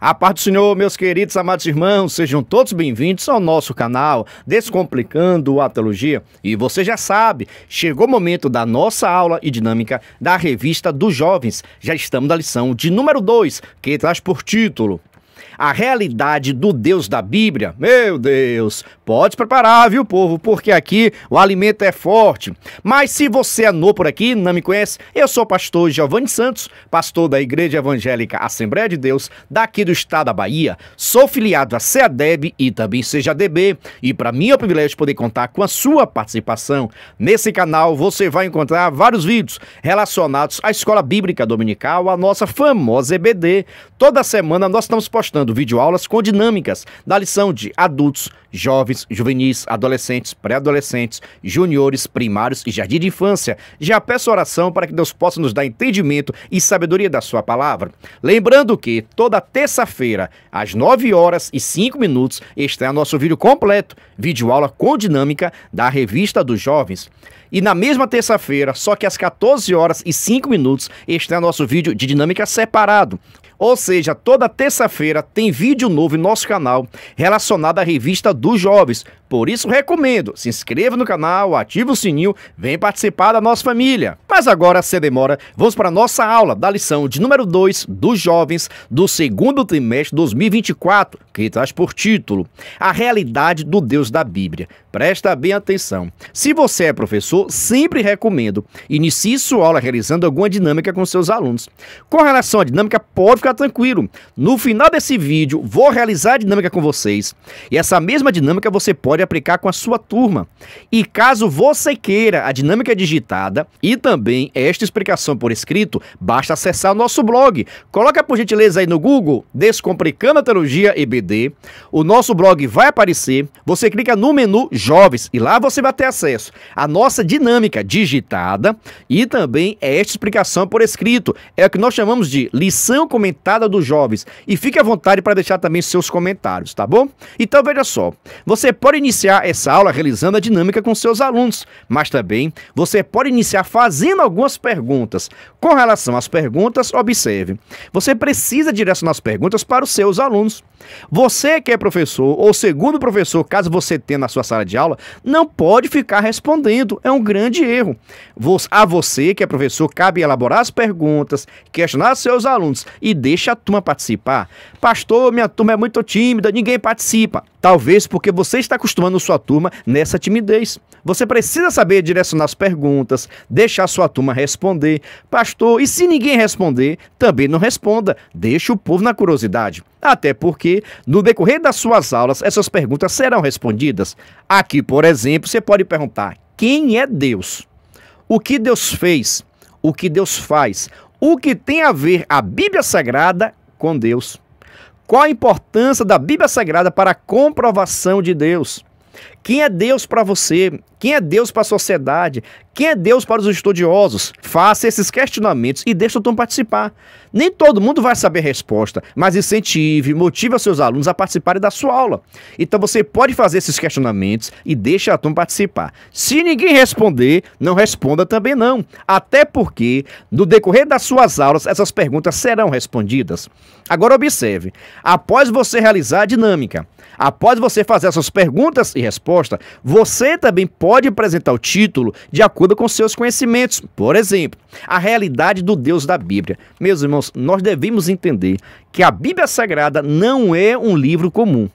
A paz do Senhor, meus queridos, amados irmãos, sejam todos bem-vindos ao nosso canal Descomplicando a Teologia. E você já sabe, chegou o momento da nossa aula e dinâmica da Revista dos Jovens. Já estamos na lição de número 2, que traz por título A Realidade do Deus da Bíblia. Meu Deus, pode preparar, viu, povo, porque aqui o alimento é forte. Mas se você é novo por aqui, não me conhece, eu sou o pastor Giovanni Santos, pastor da Igreja Evangélica Assembleia de Deus, daqui do estado da Bahia. Sou filiado à CEADEB e também CJADB. E para mim é um privilégio poder contar com a sua participação. Nesse canal você vai encontrar vários vídeos relacionados à Escola Bíblica Dominical, a nossa famosa EBD. Toda semana nós estamos postando videoaulas com dinâmicas da lição de adultos, jovens, juvenis, adolescentes, pré-adolescentes, juniores, primários e jardim de infância. Já peço oração para que Deus possa nos dar entendimento e sabedoria da sua palavra. Lembrando que toda terça-feira, às 9h05, está nosso vídeo completo, videoaula com dinâmica da Revista dos Jovens. E na mesma terça-feira, só que às 14h05, está nosso vídeo de dinâmica separado. Ou seja, toda terça-feira tem vídeo novo em nosso canal relacionado à Revista dos Jovens. Por isso, recomendo, se inscreva no canal, ative o sininho, vem participar da nossa família. Mas agora, sem demora, vamos para a nossa aula da lição de número 2 dos Jovens do segundo trimestre de 2024, que traz por título A Realidade do Deus da Bíblia. Presta bem atenção. Se você é professor, sempre recomendo. Inicie sua aula realizando alguma dinâmica com seus alunos. Com relação à dinâmica, pode ficar tranquilo. No final desse vídeo, vou realizar a dinâmica com vocês. E essa mesma dinâmica você pode aplicar com a sua turma. E caso você queira a dinâmica digitada e também esta explicação por escrito, basta acessar o nosso blog. Coloca por gentileza aí no Google, Descomplicando a Teologia EBD. O nosso blog vai aparecer. Você clica no menu Jovens e lá você vai ter acesso à nossa dinâmica digitada e também esta explicação por escrito. É o que nós chamamos de lição comentada dos jovens. E fique à vontade para deixar também seus comentários, tá bom? Então veja só, você pode iniciar essa aula realizando a dinâmica com seus alunos, mas também você pode iniciar fazendo algumas perguntas. Com relação às perguntas, observe, você precisa direcionar as perguntas para os seus alunos. Você que é professor ou segundo professor, caso você tenha na sua sala de aula, não pode ficar respondendo, é um grande erro. A você que é professor, cabe elaborar as perguntas, questionar seus alunos e deixa a turma participar. Pastor, minha turma é muito tímida, ninguém participa. Talvez porque você está acostumando sua turma nessa timidez. Você precisa saber direcionar as perguntas, deixar sua turma responder. Pastor, e se ninguém responder, também não responda. Deixa o povo na curiosidade. Até porque, no decorrer das suas aulas, essas perguntas serão respondidas. Aqui, por exemplo, você pode perguntar: quem é Deus? O que Deus fez? O que Deus faz? O que tem a ver a Bíblia Sagrada com Deus? Qual a importância da Bíblia Sagrada para a comprovação de Deus? Quem é Deus para você? Quem é Deus para a sociedade? Quem é Deus para os estudiosos? Faça esses questionamentos e deixe o turma participar. Nem todo mundo vai saber a resposta, mas incentive, motive os seus alunos a participarem da sua aula. Então você pode fazer esses questionamentos e deixe a turma participar. Se ninguém responder, não responda também não. Até porque, no decorrer das suas aulas, essas perguntas serão respondidas. Agora observe, após você realizar a dinâmica, após você fazer essas perguntas e respostas, você também pode apresentar o título de acordo com seus conhecimentos. Por exemplo, a realidade do Deus da Bíblia. Meus irmãos, nós devemos entender que a Bíblia Sagrada não é um livro comum.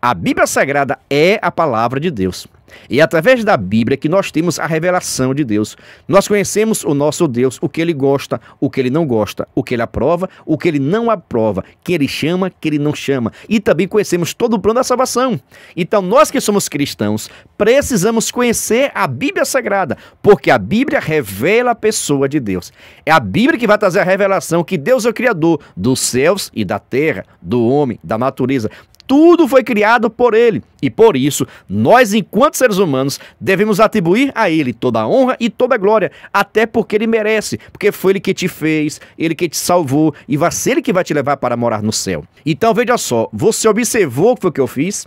A Bíblia Sagrada é a palavra de Deus. E é através da Bíblia que nós temos a revelação de Deus. Nós conhecemos o nosso Deus, o que Ele gosta, o que Ele não gosta, o que Ele aprova, o que Ele não aprova, quem Ele chama, quem Ele não chama. E também conhecemos todo o plano da salvação. Então nós que somos cristãos precisamos conhecer a Bíblia Sagrada, porque a Bíblia revela a pessoa de Deus. É a Bíblia que vai trazer a revelação que Deus é o Criador dos céus e da terra, do homem, da natureza. Tudo foi criado por Ele. E por isso, nós, enquanto seres humanos, devemos atribuir a Ele toda a honra e toda a glória. Até porque Ele merece. Porque foi Ele que te fez, Ele que te salvou. E vai ser Ele que vai te levar para morar no céu. Então, veja só. Você observou o que foi que eu fiz?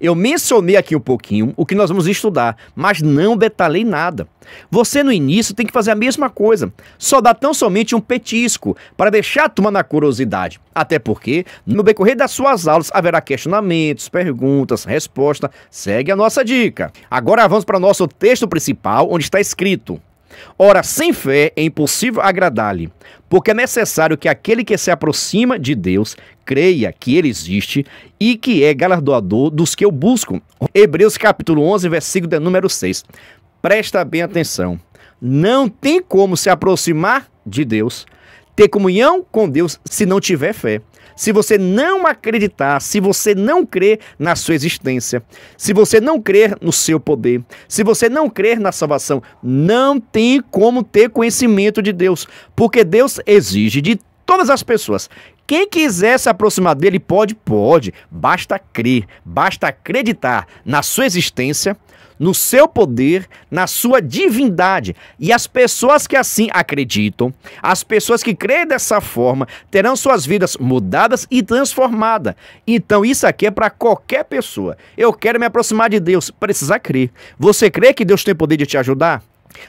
Eu mencionei aqui um pouquinho o que nós vamos estudar, mas não detalhei nada. Você no início tem que fazer a mesma coisa, só dá tão somente um petisco para deixar a turma na curiosidade, até porque no decorrer das suas aulas haverá questionamentos, perguntas, respostas. Segue a nossa dica. Agora vamos para o nosso texto principal, onde está escrito: ora, sem fé é impossível agradar-lhe, porque é necessário que aquele que se aproxima de Deus creia que ele existe e que é galardoador dos que o buscam. Hebreus capítulo 11, versículo de número 6. Presta bem atenção. Não tem como se aproximar de Deus, ter comunhão com Deus, se não tiver fé. Se você não acreditar, se você não crer na sua existência, se você não crer no seu poder, se você não crer na salvação, não tem como ter conhecimento de Deus, porque Deus exige de todas as pessoas. Quem quiser se aproximar dele pode, basta crer, basta acreditar na sua existência, no seu poder, na sua divindade. E as pessoas que assim acreditam, as pessoas que creem dessa forma, terão suas vidas mudadas e transformadas. Então isso aqui é para qualquer pessoa. Eu quero me aproximar de Deus, precisa crer. Você crê que Deus tem poder de te ajudar?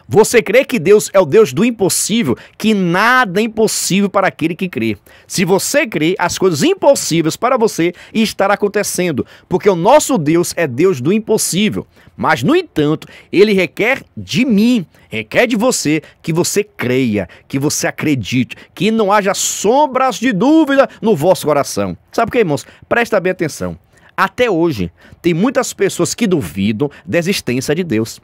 Você crê que Deus é o Deus do impossível, que nada é impossível para aquele que crê? Se você crê, as coisas impossíveis para você estarão acontecendo, porque o nosso Deus é Deus do impossível. Mas, no entanto, ele requer de mim, requer de você, que você creia, que você acredite, que não haja sombras de dúvida no vosso coração. Sabe por quê, irmãos? Presta bem atenção. Até hoje, tem muitas pessoas que duvidam da existência de Deus.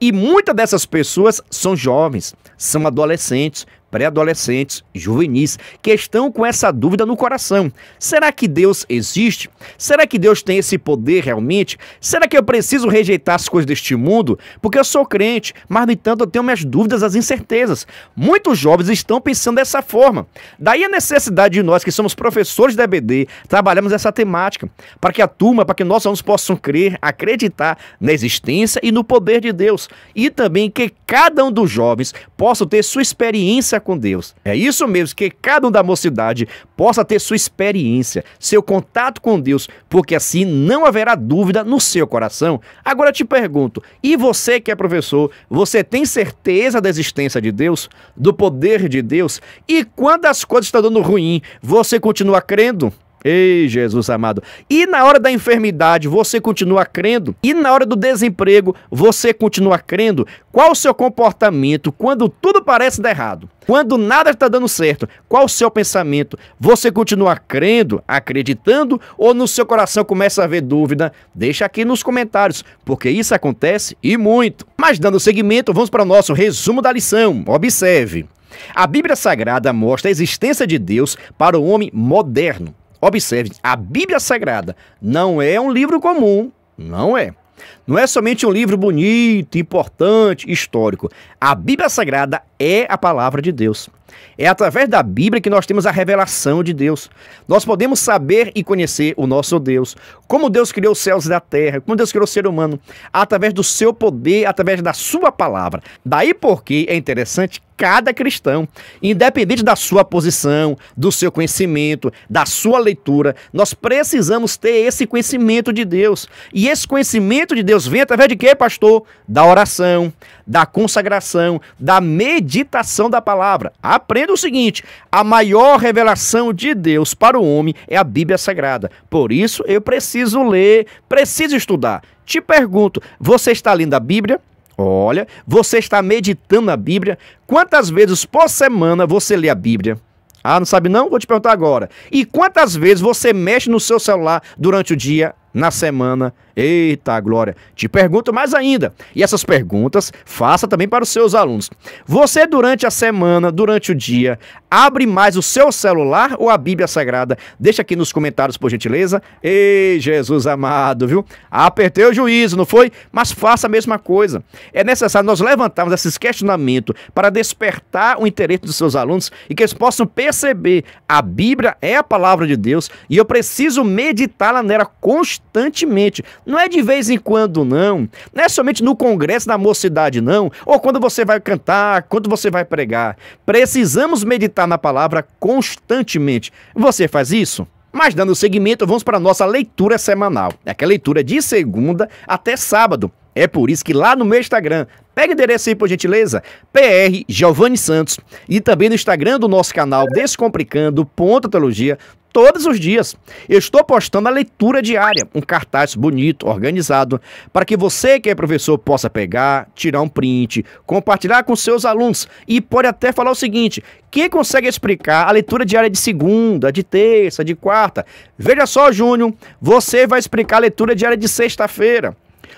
E muitas dessas pessoas são jovens, são adolescentes, pré-adolescentes, juvenis, que estão com essa dúvida no coração. Será que Deus existe? Será que Deus tem esse poder realmente? Será que eu preciso rejeitar as coisas deste mundo? Porque eu sou crente, mas no entanto eu tenho minhas dúvidas, as incertezas. Muitos jovens estão pensando dessa forma. Daí a necessidade de nós que somos professores da EBD, trabalhamos essa temática, para que a turma, para que nós alunos possam crer, acreditar na existência e no poder de Deus. E também que cada um dos jovens possa ter sua experiência com Deus. É isso mesmo, que cada um da mocidade possa ter sua experiência, seu contato com Deus, porque assim não haverá dúvida no seu coração. Agora eu te pergunto, e você que é professor, você tem certeza da existência de Deus, do poder de Deus? E quando as coisas estão dando ruim, você continua crendo? Ei, Jesus amado. E na hora da enfermidade, você continua crendo? E na hora do desemprego, você continua crendo? Qual o seu comportamento quando tudo parece dar errado? Quando nada está dando certo? Qual o seu pensamento? Você continua crendo, acreditando, ou no seu coração começa a haver dúvida? Deixa aqui nos comentários, porque isso acontece e muito. Mas dando seguimento, vamos para o nosso resumo da lição. Observe. A Bíblia Sagrada mostra a existência de Deus para o homem moderno. Observe, a Bíblia Sagrada não é um livro comum, não é. Não é somente um livro bonito, importante, histórico. A Bíblia Sagrada é a palavra de Deus. É através da Bíblia que nós temos a revelação de Deus. Nós podemos saber e conhecer o nosso Deus, como Deus criou os céus e a terra, como Deus criou o ser humano, através do seu poder, através da sua palavra. Daí porque é interessante cada cristão, independente da sua posição, do seu conhecimento, da sua leitura, nós precisamos ter esse conhecimento de Deus. E esse conhecimento de Deus vem através de quê, pastor? Da oração, da consagração, da meditação da palavra. Aprenda o seguinte, a maior revelação de Deus para o homem é a Bíblia Sagrada. Por isso eu preciso ler, preciso estudar. Te pergunto, você está lendo a Bíblia? Olha, você está meditando a Bíblia? Quantas vezes por semana você lê a Bíblia? Ah, não sabe não? Vou te perguntar agora. E quantas vezes você mexe no seu celular durante o dia, na semana? Eita, glória! Te pergunto mais ainda. E essas perguntas faça também para os seus alunos. Você, durante a semana, durante o dia, abre mais o seu celular ou a Bíblia Sagrada? Deixa aqui nos comentários, por gentileza. Ei, Jesus amado, viu? Apertei o juízo, não foi? Mas faça a mesma coisa. É necessário nós levantarmos esses questionamentos para despertar o interesse dos seus alunos e que eles possam perceber: a Bíblia é a palavra de Deus e eu preciso meditá-la nela constantemente. Não é de vez em quando, não. Não é somente no congresso da mocidade, não. Ou quando você vai cantar, quando você vai pregar. Precisamos meditar na palavra constantemente. Você faz isso? Mas dando seguimento, vamos para a nossa leitura semanal. É aquela leitura de segunda até sábado. É por isso que lá no meu Instagram, pega o endereço aí por gentileza, PR Giovane Santos, e também no Instagram do nosso canal Descomplicando.teologia, todos os dias eu estou postando a leitura diária, um cartaz bonito, organizado, para que você que é professor possa pegar, tirar um print, compartilhar com seus alunos e pode até falar o seguinte: quem consegue explicar a leitura diária de segunda, de terça, de quarta? Veja só, Júnior, você vai explicar a leitura diária de sexta-feira.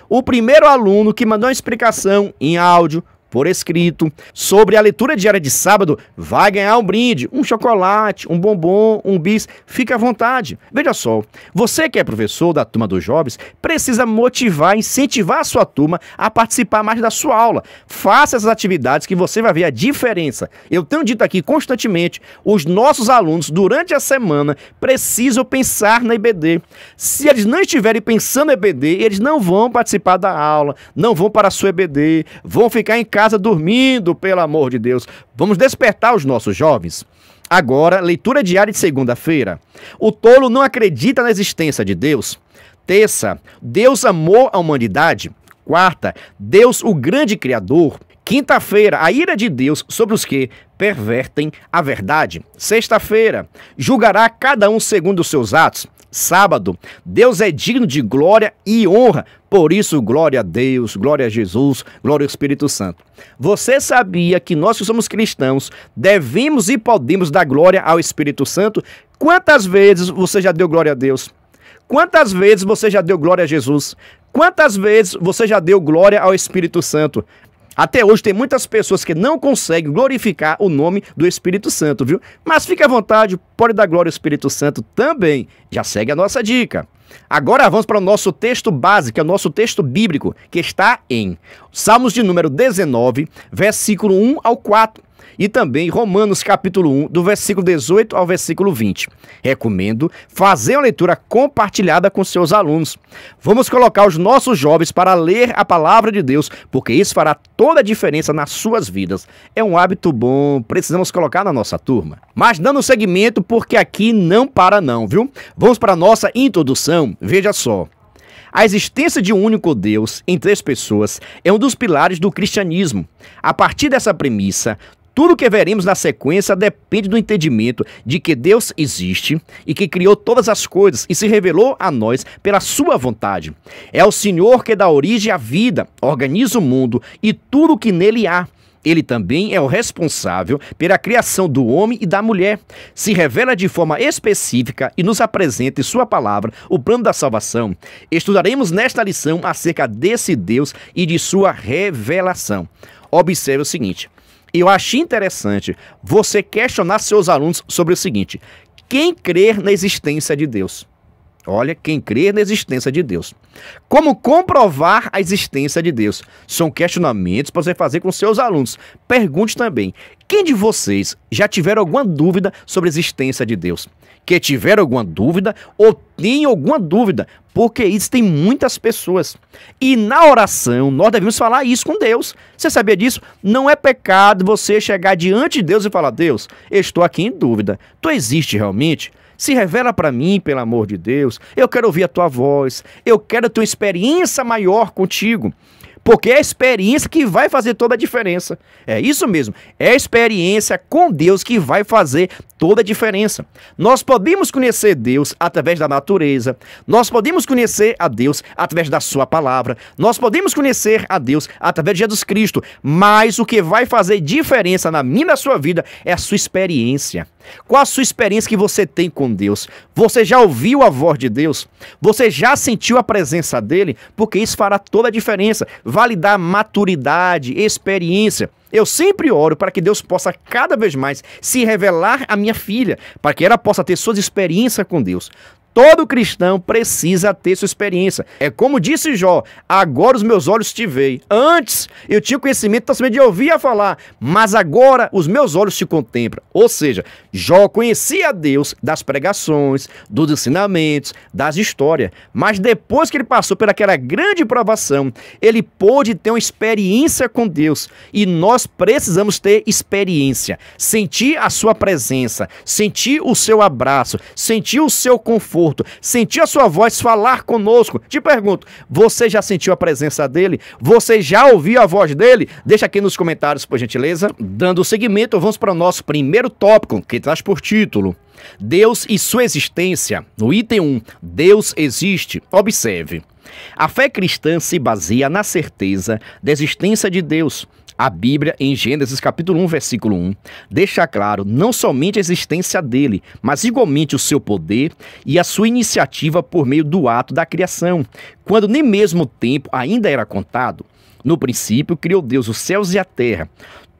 O primeiro aluno que mandou uma explicação em áudio, por escrito, sobre a leitura diária de sábado, vai ganhar um brinde, um chocolate, um bombom, um bis, fica à vontade. Veja só, você que é professor da turma dos jovens, precisa motivar, incentivar a sua turma a participar mais da sua aula. Faça essas atividades que você vai ver a diferença. Eu tenho dito aqui constantemente, os nossos alunos, durante a semana, precisam pensar na EBD. Se eles não estiverem pensando na EBD, eles não vão participar da aula, não vão para a sua EBD, vão ficar em casa dormindo, pelo amor de Deus. Vamos despertar os nossos jovens. Agora, leitura diária de segunda-feira. O tolo não acredita na existência de Deus. Terça, Deus amou a humanidade. Quarta, Deus o grande criador. Quinta-feira, a ira de Deus sobre os que pervertem a verdade. Sexta-feira, julgará cada um segundo os seus atos. Sábado, Deus é digno de glória e honra, por isso glória a Deus, glória a Jesus, glória ao Espírito Santo. Você sabia que nós que somos cristãos devemos e podemos dar glória ao Espírito Santo? Quantas vezes você já deu glória a Deus? Quantas vezes você já deu glória a Jesus? Quantas vezes você já deu glória ao Espírito Santo? Até hoje tem muitas pessoas que não conseguem glorificar o nome do Espírito Santo, viu? Mas fique à vontade, pode dar glória ao Espírito Santo também. Já segue a nossa dica. Agora vamos para o nosso texto básico, é o nosso texto bíblico, que está em Salmos de número 19, versículo 1 ao 4. E também Romanos capítulo 1, do versículo 18 ao versículo 20. Recomendo fazer uma leitura compartilhada com seus alunos. Vamos colocar os nossos jovens para ler a palavra de Deus, porque isso fará toda a diferença nas suas vidas. É um hábito bom, precisamos colocar na nossa turma. Mas dando seguimento, porque aqui não para não, viu? Vamos para a nossa introdução, veja só. A existência de um único Deus em três pessoas é um dos pilares do cristianismo. A partir dessa premissa, tudo que veremos na sequência depende do entendimento de que Deus existe e que criou todas as coisas e se revelou a nós pela sua vontade. É o Senhor que dá origem à vida, organiza o mundo e tudo o que nele há. Ele também é o responsável pela criação do homem e da mulher. Se revela de forma específica e nos apresenta em sua palavra o plano da salvação. Estudaremos nesta lição acerca desse Deus e de sua revelação. Observe o seguinte. Eu achei interessante você questionar seus alunos sobre o seguinte: quem crer na existência de Deus? Olha, quem crer na existência de Deus. Como comprovar a existência de Deus? São questionamentos para você fazer com seus alunos. Pergunte também, quem de vocês já tiveram alguma dúvida sobre a existência de Deus? Que tiveram alguma dúvida ou tem alguma dúvida, porque isso tem muitas pessoas. E na oração, nós devemos falar isso com Deus. Você sabia disso? Não é pecado você chegar diante de Deus e falar: Deus, estou aqui em dúvida. Tu existe realmente? Se revela para mim, pelo amor de Deus. Eu quero ouvir a tua voz. Eu quero ter uma experiência maior contigo. Porque é a experiência que vai fazer toda a diferença. É isso mesmo. É a experiência com Deus que vai fazer toda a diferença. Nós podemos conhecer Deus através da natureza. Nós podemos conhecer a Deus através da sua palavra. Nós podemos conhecer a Deus através de Jesus Cristo. Mas o que vai fazer diferença na minha e na sua vida é a sua experiência. Qual a sua experiência que você tem com Deus? Você já ouviu a voz de Deus? Você já sentiu a presença dele? Porque isso fará toda a diferença. Validar maturidade, experiência. Eu sempre oro para que Deus possa cada vez mais se revelar à minha filha, para que ela possa ter suas experiências com Deus. Todo cristão precisa ter sua experiência. É como disse Jó, agora os meus olhos te veem. Antes eu tinha conhecimento somente de ouvir a falar, mas agora os meus olhos te contemplam. Ou seja, Jó conhecia a Deus das pregações, dos ensinamentos, das histórias. Mas depois que ele passou pelaquela grande provação, ele pôde ter uma experiência com Deus. E nós precisamos ter experiência. Sentir a sua presença, sentir o seu abraço, sentir o seu conforto, sentir a sua voz falar conosco. Te pergunto, você já sentiu a presença dele? Você já ouviu a voz dele? Deixa aqui nos comentários, por gentileza. Dando seguimento, vamos para o nosso primeiro tópico, que traz por título Deus e sua existência. No item 1, Deus existe. Observe, a fé cristã se baseia na certeza da existência de Deus. A Bíblia, em Gênesis capítulo 1, versículo 1, deixa claro não somente a existência dele, mas igualmente o seu poder e a sua iniciativa por meio do ato da criação, quando nem mesmo o tempo ainda era contado. No princípio, criou Deus os céus e a terra.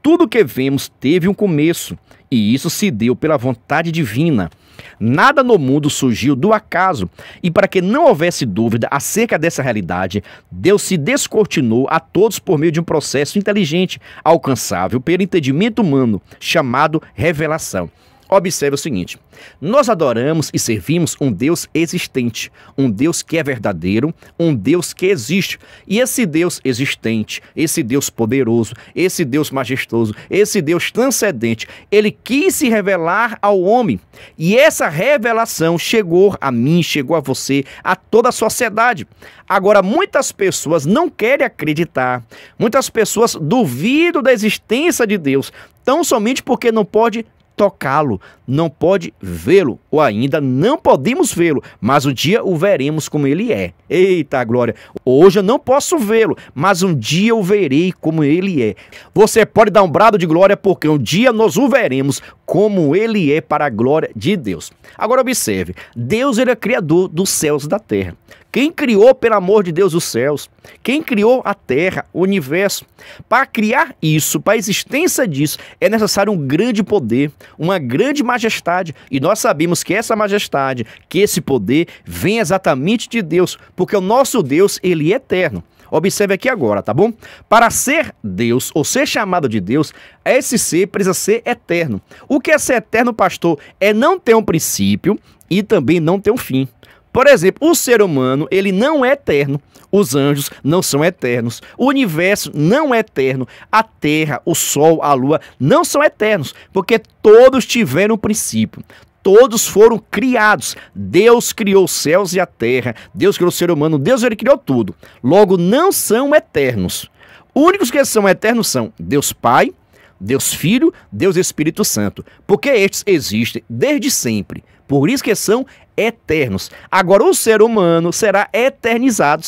Tudo o que vemos teve um começo, e isso se deu pela vontade divina. Nada no mundo surgiu do acaso, e para que não houvesse dúvida acerca dessa realidade, Deus se descortinou a todos por meio de um processo inteligente, alcançável pelo entendimento humano, chamado revelação. Observe o seguinte, nós adoramos e servimos um Deus existente, um Deus que é verdadeiro, um Deus que existe. E esse Deus existente, esse Deus poderoso, esse Deus majestoso, esse Deus transcendente, ele quis se revelar ao homem. E essa revelação chegou a mim, chegou a você, a toda a sociedade. Agora, muitas pessoas não querem acreditar, muitas pessoas duvidam da existência de Deus, tão somente porque não pode tocá-lo, não pode vê-lo, ou ainda não podemos vê-lo, mas um dia o veremos como ele é. Eita glória, hoje eu não posso vê-lo, mas um dia o verei como ele é. Você pode dar um brado de glória, porque um dia nós o veremos como ele é, para a glória de Deus. Agora observe, Deus, ele é criador dos céus e da terra. Quem criou, pelo amor de Deus, os céus? Quem criou a terra, o universo? Para criar isso, para a existência disso, é necessário um grande poder, uma grande majestade. E nós sabemos que essa majestade, que esse poder, vem exatamente de Deus, porque o nosso Deus, ele é eterno. Observe aqui agora, tá bom? Para ser Deus, ou ser chamado de Deus, esse ser precisa ser eterno. O que é ser eterno, pastor? É não ter um princípio e também não ter um fim. Por exemplo, o ser humano, ele não é eterno, os anjos não são eternos, o universo não é eterno, a terra, o sol, a lua não são eternos, porque todos tiveram um princípio. Todos foram criados. Deus criou os céus e a terra, Deus criou o ser humano, Deus, ele criou tudo. Logo, não são eternos. Únicos que são eternos são Deus Pai, Deus Filho, Deus Espírito Santo, porque estes existem desde sempre. Por isso que são eternos. Agora, o ser humano será eternizado.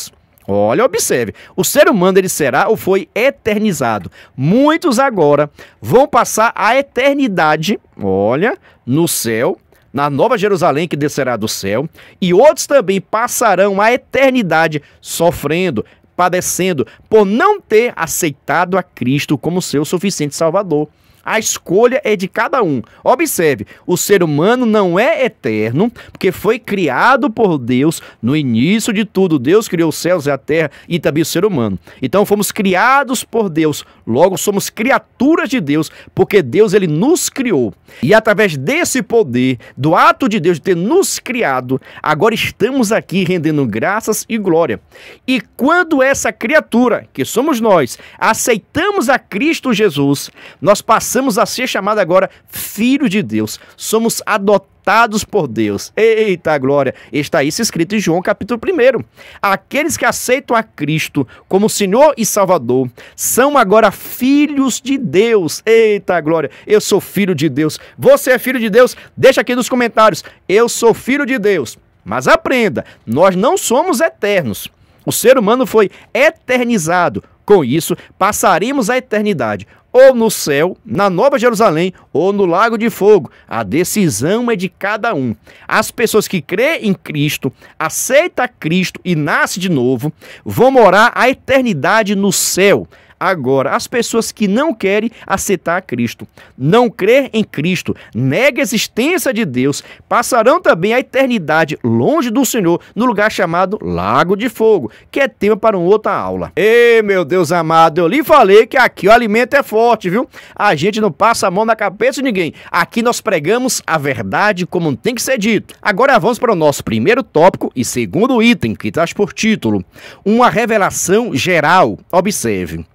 Olha, observe, o ser humano, ele será ou foi eternizado. Muitos agora vão passar a eternidade, olha, no céu, na Nova Jerusalém que descerá do céu, e outros também passarão a eternidade sofrendo, padecendo, por não ter aceitado a Cristo como seu suficiente Salvador. A escolha é de cada um. Observe, o ser humano não é eterno, porque foi criado por Deus. No início de tudo, Deus criou os céus e a terra e também o ser humano. Então, fomos criados por Deus. Logo, somos criaturas de Deus, porque Deus, ele nos criou. E através desse poder, do ato de Deus de ter nos criado, agora estamos aqui rendendo graças e glória. E quando essa criatura, que somos nós, aceitamos a Cristo Jesus, nós passamos a ser chamados agora filhos de Deus. Somos adotados por Deus. Eita glória! Está isso escrito em João capítulo 1. Aqueles que aceitam a Cristo como Senhor e Salvador são agora filhos de Deus. Eita glória! Eu sou filho de Deus. Você é filho de Deus? Deixa aqui nos comentários. Eu sou filho de Deus. Mas aprenda, nós não somos eternos. O ser humano foi eternizado. Com isso, passaremos a eternidade, ou no céu, na Nova Jerusalém, ou no Lago de Fogo. A decisão é de cada um. As pessoas que creem em Cristo, aceitam Cristo e nascem de novo, vão morar a eternidade no céu. Agora, as pessoas que não querem aceitar Cristo, não crer em Cristo, nega a existência de Deus, passarão também a eternidade longe do Senhor, no lugar chamado Lago de Fogo, que é tema para uma outra aula. Ei, meu Deus amado, eu lhe falei que aqui o alimento é forte, viu? A gente não passa a mão na cabeça de ninguém. Aqui nós pregamos a verdade como tem que ser dito. Agora vamos para o nosso primeiro tópico e segundo item, que traz por título uma revelação geral. Observe.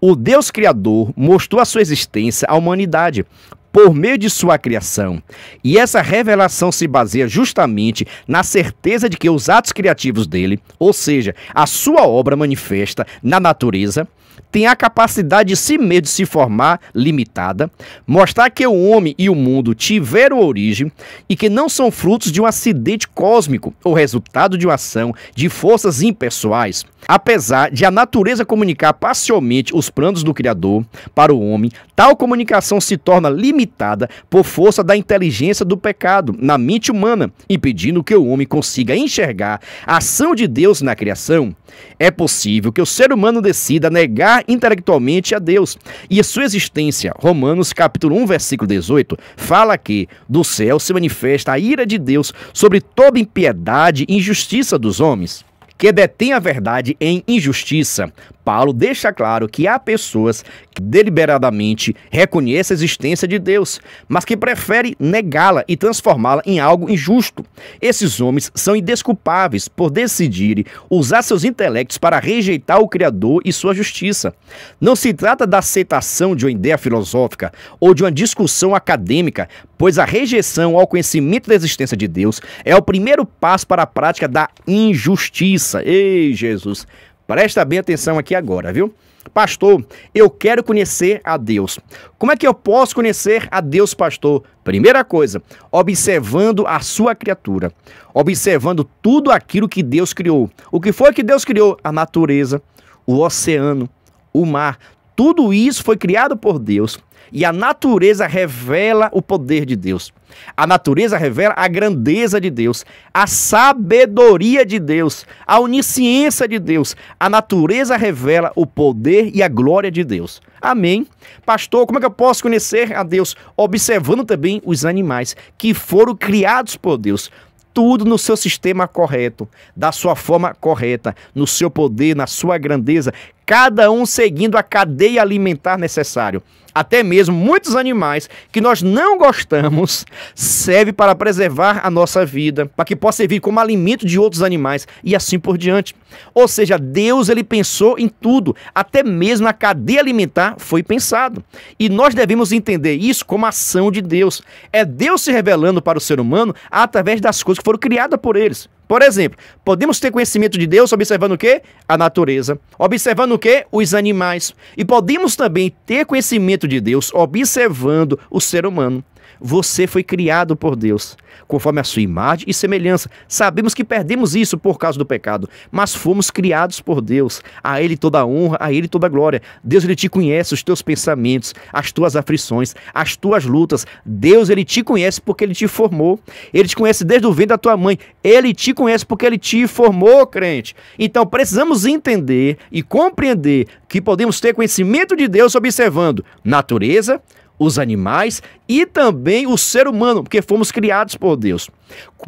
O Deus Criador mostrou a sua existência à humanidade por meio de sua criação. E essa revelação se baseia justamente na certeza de que os atos criativos dele, ou seja, a sua obra manifesta na natureza, tem a capacidade de si mesmo de se formar limitada, mostrar que o homem e o mundo tiveram origem e que não são frutos de um acidente cósmico ou resultado de uma ação de forças impessoais. Apesar de a natureza comunicar parcialmente os planos do Criador para o homem, tal comunicação se torna limitada por força da inteligência do pecado na mente humana, impedindo que o homem consiga enxergar a ação de Deus na criação. É possível que o ser humano decida negar intelectualmente a Deus e a sua existência. Romanos capítulo 1, versículo 18, fala que do céu se manifesta a ira de Deus sobre toda impiedade e injustiça dos homens, que detém a verdade em injustiça. Paulo deixa claro que há pessoas que deliberadamente reconhecem a existência de Deus, mas que preferem negá-la e transformá-la em algo injusto. Esses homens são indesculpáveis por decidirem usar seus intelectos para rejeitar o Criador e sua justiça. Não se trata da aceitação de uma ideia filosófica ou de uma discussão acadêmica, pois a rejeição ao conhecimento da existência de Deus é o primeiro passo para a prática da injustiça. Ei, Jesus! Presta bem atenção aqui agora, viu? Pastor, eu quero conhecer a Deus. Como é que eu posso conhecer a Deus, pastor? Primeira coisa, observando a sua criatura, observando tudo aquilo que Deus criou. O que foi que Deus criou? A natureza, o oceano, o mar. Tudo isso foi criado por Deus. E a natureza revela o poder de Deus. A natureza revela a grandeza de Deus, a sabedoria de Deus, a onisciência de Deus. A natureza revela o poder e a glória de Deus. Amém? Pastor, como é que eu posso conhecer a Deus? Observando também os animais que foram criados por Deus. Tudo no seu sistema correto, da sua forma correta, no seu poder, na sua grandeza, cada um seguindo a cadeia alimentar necessária. Até mesmo muitos animais que nós não gostamos servem para preservar a nossa vida, para que possa servir como alimento de outros animais e assim por diante. Ou seja, Deus, ele pensou em tudo, até mesmo a cadeia alimentar foi pensado. E nós devemos entender isso como ação de Deus. É Deus se revelando para o ser humano através das coisas que foram criadas por eles. Por exemplo, podemos ter conhecimento de Deus observando o quê? A natureza. Observando o quê? Os animais. E podemos também ter conhecimento de Deus observando o ser humano. Você foi criado por Deus, conforme a sua imagem e semelhança. Sabemos que perdemos isso por causa do pecado, mas fomos criados por Deus. A Ele toda a honra, a Ele toda a glória. Deus, Ele te conhece os teus pensamentos, as tuas aflições, as tuas lutas. Deus, Ele te conhece porque Ele te formou. Ele te conhece desde o ventre da tua mãe. Ele te conhece porque Ele te formou, crente. Então, precisamos entender e compreender que podemos ter conhecimento de Deus observando natureza, os animais e também o ser humano, porque fomos criados por Deus.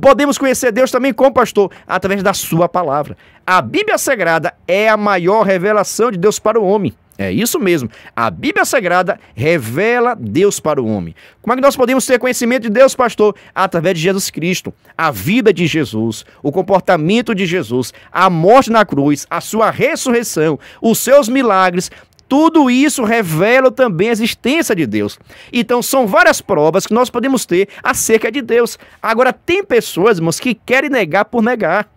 Podemos conhecer Deus também como, pastor? Através da sua palavra. A Bíblia Sagrada é a maior revelação de Deus para o homem. É isso mesmo. A Bíblia Sagrada revela Deus para o homem. Como é que nós podemos ter conhecimento de Deus, pastor? Através de Jesus Cristo. A vida de Jesus, o comportamento de Jesus, a morte na cruz, a sua ressurreição, os seus milagres. Tudo isso revela também a existência de Deus. Então, são várias provas que nós podemos ter acerca de Deus. Agora, tem pessoas, irmãos, que querem negar por negar.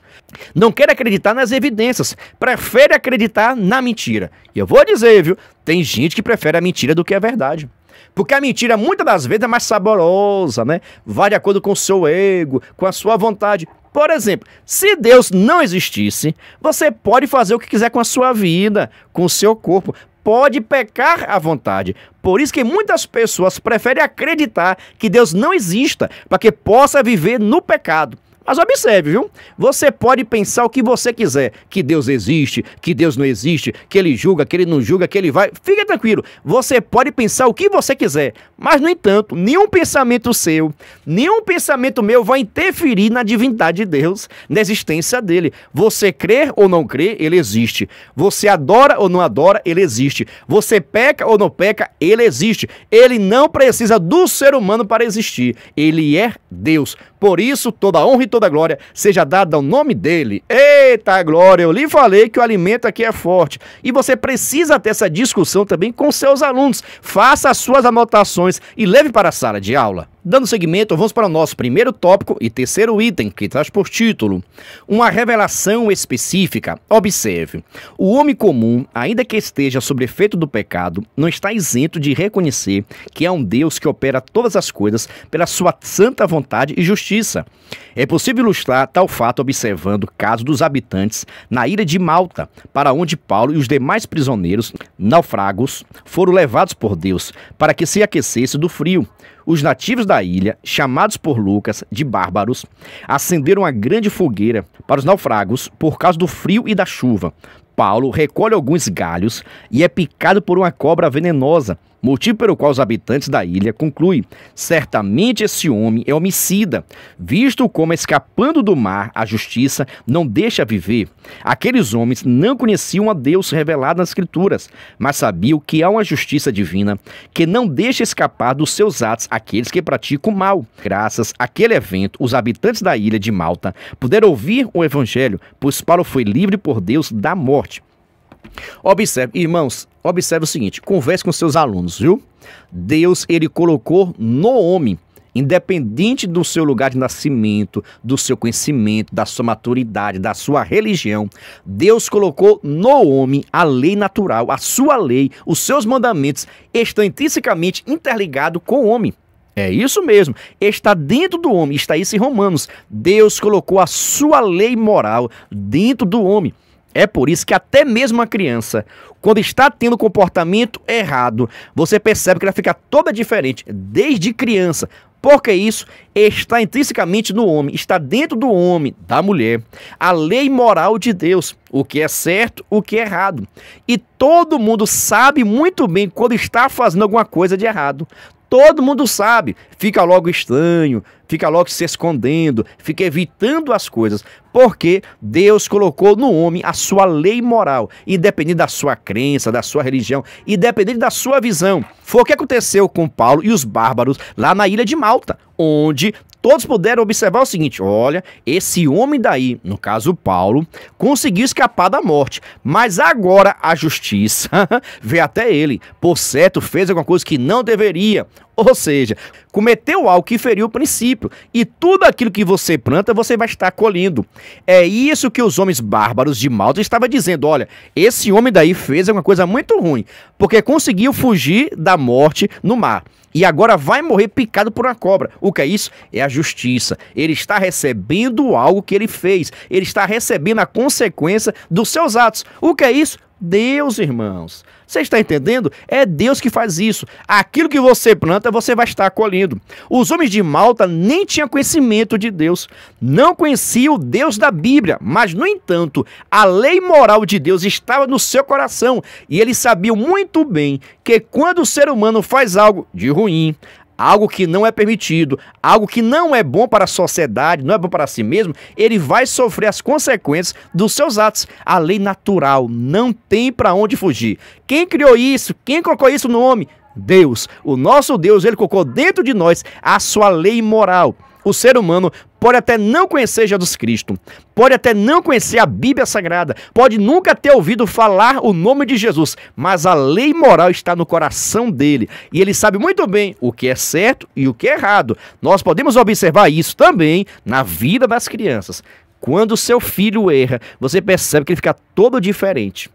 Não quer acreditar nas evidências, prefere acreditar na mentira. E eu vou dizer, viu, tem gente que prefere a mentira do que a verdade. Porque a mentira, muitas das vezes, é mais saborosa, né? Vai de acordo com o seu ego, com a sua vontade. Por exemplo, se Deus não existisse, você pode fazer o que quiser com a sua vida, com o seu corpo. Pode pecar à vontade. Por isso que muitas pessoas preferem acreditar que Deus não exista, para que possa viver no pecado. Mas observe, viu? Você pode pensar o que você quiser, que Deus existe, que Deus não existe, que Ele julga, que Ele não julga, que Ele vai... Fique tranquilo, você pode pensar o que você quiser, mas, no entanto, nenhum pensamento seu, nenhum pensamento meu vai interferir na divindade de Deus, na existência dEle. Você crer ou não crer, Ele existe. Você adora ou não adora, Ele existe. Você peca ou não peca, Ele existe. Ele não precisa do ser humano para existir. Ele é Deus. Por isso, toda honra e toda glória seja dada ao nome dele. Eita glória, eu lhe falei que o alimento aqui é forte. E você precisa ter essa discussão também com seus alunos. Faça as suas anotações e leve para a sala de aula. Dando seguimento, vamos para o nosso primeiro tópico e terceiro item, que traz por título uma revelação específica. Observe, o homem comum, ainda que esteja sob efeito do pecado, não está isento de reconhecer que há um Deus que opera todas as coisas pela sua santa vontade e justiça. É possível ilustrar tal fato observando o caso dos habitantes na ilha de Malta, para onde Paulo e os demais prisioneiros naufragos foram levados por Deus para que se aquecesse do frio. Os nativos da ilha, chamados por Lucas de bárbaros, acenderam uma grande fogueira para os naufragos por causa do frio e da chuva. Paulo recolhe alguns galhos e é picado por uma cobra venenosa, motivo pelo qual os habitantes da ilha concluem: certamente esse homem é homicida, visto como escapando do mar a justiça não deixa viver. Aqueles homens não conheciam a Deus revelado nas Escrituras, mas sabiam que há uma justiça divina que não deixa escapar dos seus atos aqueles que praticam o mal. Graças àquele evento, os habitantes da ilha de Malta puderam ouvir o Evangelho, pois Paulo foi livre por Deus da morte. Observe, irmãos, observe o seguinte, converse com seus alunos, viu? Deus, ele colocou no homem, independente do seu lugar de nascimento, do seu conhecimento, da sua maturidade, da sua religião, Deus colocou no homem a lei natural, a sua lei, os seus mandamentos estão intrinsecamente interligados com o homem. É isso mesmo, está dentro do homem, está isso em Romanos. Deus colocou a sua lei moral dentro do homem. É por isso que até mesmo a criança, quando está tendo comportamento errado, você percebe que ela fica toda diferente desde criança. Porque isso está intrinsecamente no homem, está dentro do homem, da mulher, a lei moral de Deus, o que é certo, o que é errado. E todo mundo sabe muito bem quando está fazendo alguma coisa de errado. Todo mundo sabe, fica logo estranho, fica logo se escondendo, fica evitando as coisas, porque Deus colocou no homem a sua lei moral, independente da sua crença, da sua religião, independente da sua visão. Foi o que aconteceu com Paulo e os bárbaros lá na ilha de Malta, onde todos puderam observar o seguinte: olha, esse homem daí, no caso Paulo, conseguiu escapar da morte, mas agora a justiça veio até ele, por certo fez alguma coisa que não deveria. Ou seja, cometeu algo que feriu o princípio. E tudo aquilo que você planta, você vai estar colhendo. É isso que os homens bárbaros de Malta estavam dizendo. Olha, esse homem daí fez uma coisa muito ruim, porque conseguiu fugir da morte no mar. E agora vai morrer picado por uma cobra. O que é isso? É a justiça. Ele está recebendo algo que ele fez. Ele está recebendo a consequência dos seus atos. O que é isso? Deus, irmãos. Você está entendendo? É Deus que faz isso. Aquilo que você planta, você vai estar colhendo. Os homens de Malta nem tinham conhecimento de Deus. Não conheciam o Deus da Bíblia. Mas, no entanto, a lei moral de Deus estava no seu coração. E eles sabiam muito bem que quando o ser humano faz algo de ruim, algo que não é permitido, algo que não é bom para a sociedade, não é bom para si mesmo, ele vai sofrer as consequências dos seus atos. A lei natural não tem para onde fugir. Quem criou isso? Quem colocou isso no homem? Deus. O nosso Deus, ele colocou dentro de nós a sua lei moral. O ser humano pode até não conhecer Jesus Cristo, pode até não conhecer a Bíblia Sagrada, pode nunca ter ouvido falar o nome de Jesus, mas a lei moral está no coração dele, e ele sabe muito bem o que é certo e o que é errado. Nós podemos observar isso também na vida das crianças. Quando seu filho erra, você percebe que ele fica todo diferente.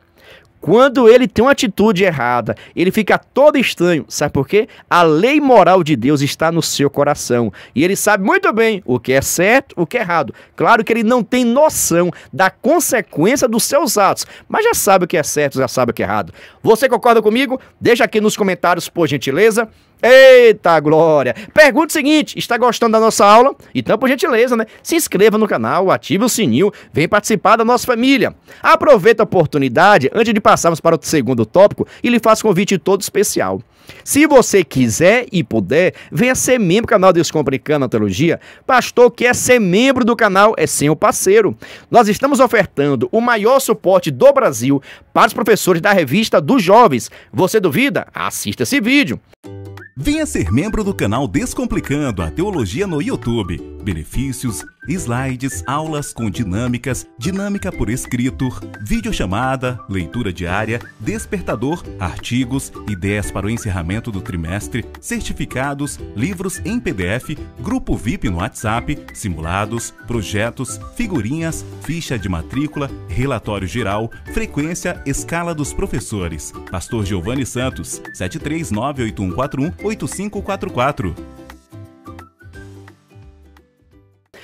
Quando ele tem uma atitude errada, ele fica todo estranho. Sabe por quê? A lei moral de Deus está no seu coração. E ele sabe muito bem o que é certo, o que é errado. Claro que ele não tem noção da consequência dos seus atos, mas já sabe o que é certo, já sabe o que é errado. Você concorda comigo? Deixa aqui nos comentários, por gentileza. Eita glória! Pergunta o seguinte, está gostando da nossa aula? Então, por gentileza, né? Se inscreva no canal, ative o sininho, vem participar da nossa família. Aproveita a oportunidade, antes de passarmos para o segundo tópico, e lhe faço um convite todo especial. Se você quiser e puder, venha ser membro do canal Descomplicando a Teologia. Pastor, quer ser membro do canal é sem o parceiro. Nós estamos ofertando o maior suporte do Brasil para os professores da Revista dos Jovens. Você duvida? Assista esse vídeo. Venha ser membro do canal Descomplicando a Teologia no YouTube. Benefícios, slides, aulas com dinâmicas, dinâmica por escrito, videochamada, leitura diária, despertador, artigos, ideias para o encerramento do trimestre, certificados, livros em PDF, grupo VIP no WhatsApp, simulados, projetos, figurinhas, ficha de matrícula, relatório geral, frequência, escala dos professores. Pastor Giovanni Santos, 73981418544.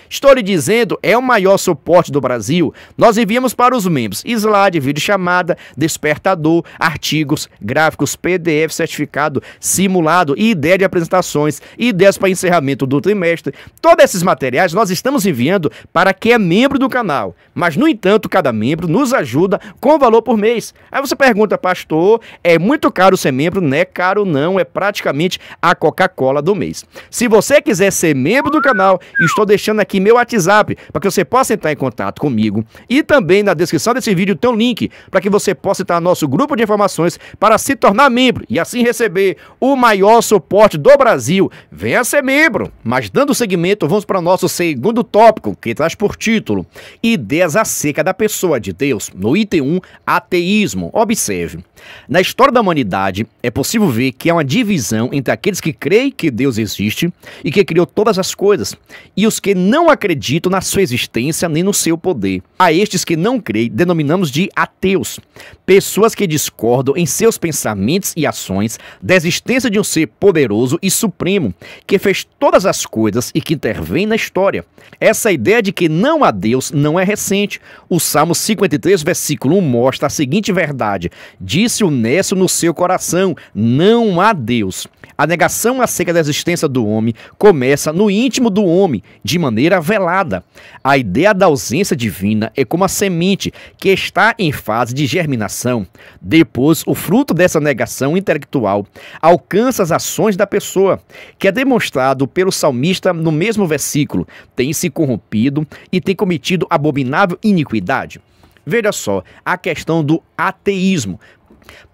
Estou lhe dizendo, é o maior suporte do Brasil. Nós enviamos para os membros slide, videochamada, despertador, artigos, gráficos, PDF, certificado, simulado, ideia de apresentações, ideias para encerramento do trimestre. Todos esses materiais nós estamos enviando para quem é membro do canal. Mas, no entanto, cada membro nos ajuda com valor por mês. Aí você pergunta, pastor, é muito caro ser membro? Não é caro não, é praticamente a Coca-Cola do mês. Se você quiser ser membro do canal, estou deixando aqui meu WhatsApp, para que você possa entrar em contato comigo, e também na descrição desse vídeo tem um link, para que você possa entrar no nosso grupo de informações, para se tornar membro, e assim receber o maior suporte do Brasil. Venha ser membro! Mas dando seguimento, vamos para o nosso segundo tópico, que traz por título, ideias acerca da pessoa de Deus. No item 1, ateísmo. Observe, na história da humanidade, é possível ver que há uma divisão entre aqueles que creem que Deus existe, e que criou todas as coisas, e os que não acreditam na sua existência nem no seu poder. A estes que não creem, denominamos de ateus. Pessoas que discordam em seus pensamentos e ações da existência de um ser poderoso e supremo, que fez todas as coisas e que intervém na história. Essa ideia de que não há Deus não é recente. O Salmo 53, versículo 1 mostra a seguinte verdade. Disse o necio no seu coração, não há Deus. A negação acerca da existência do homem começa no íntimo do homem, de maneira velada. A ideia da ausência divina é como a semente que está em fase de germinação. Depois, o fruto dessa negação intelectual alcança as ações da pessoa, que é demonstrado pelo salmista no mesmo versículo. Tem se corrompido e tem cometido abominável iniquidade. Veja só a questão do ateísmo.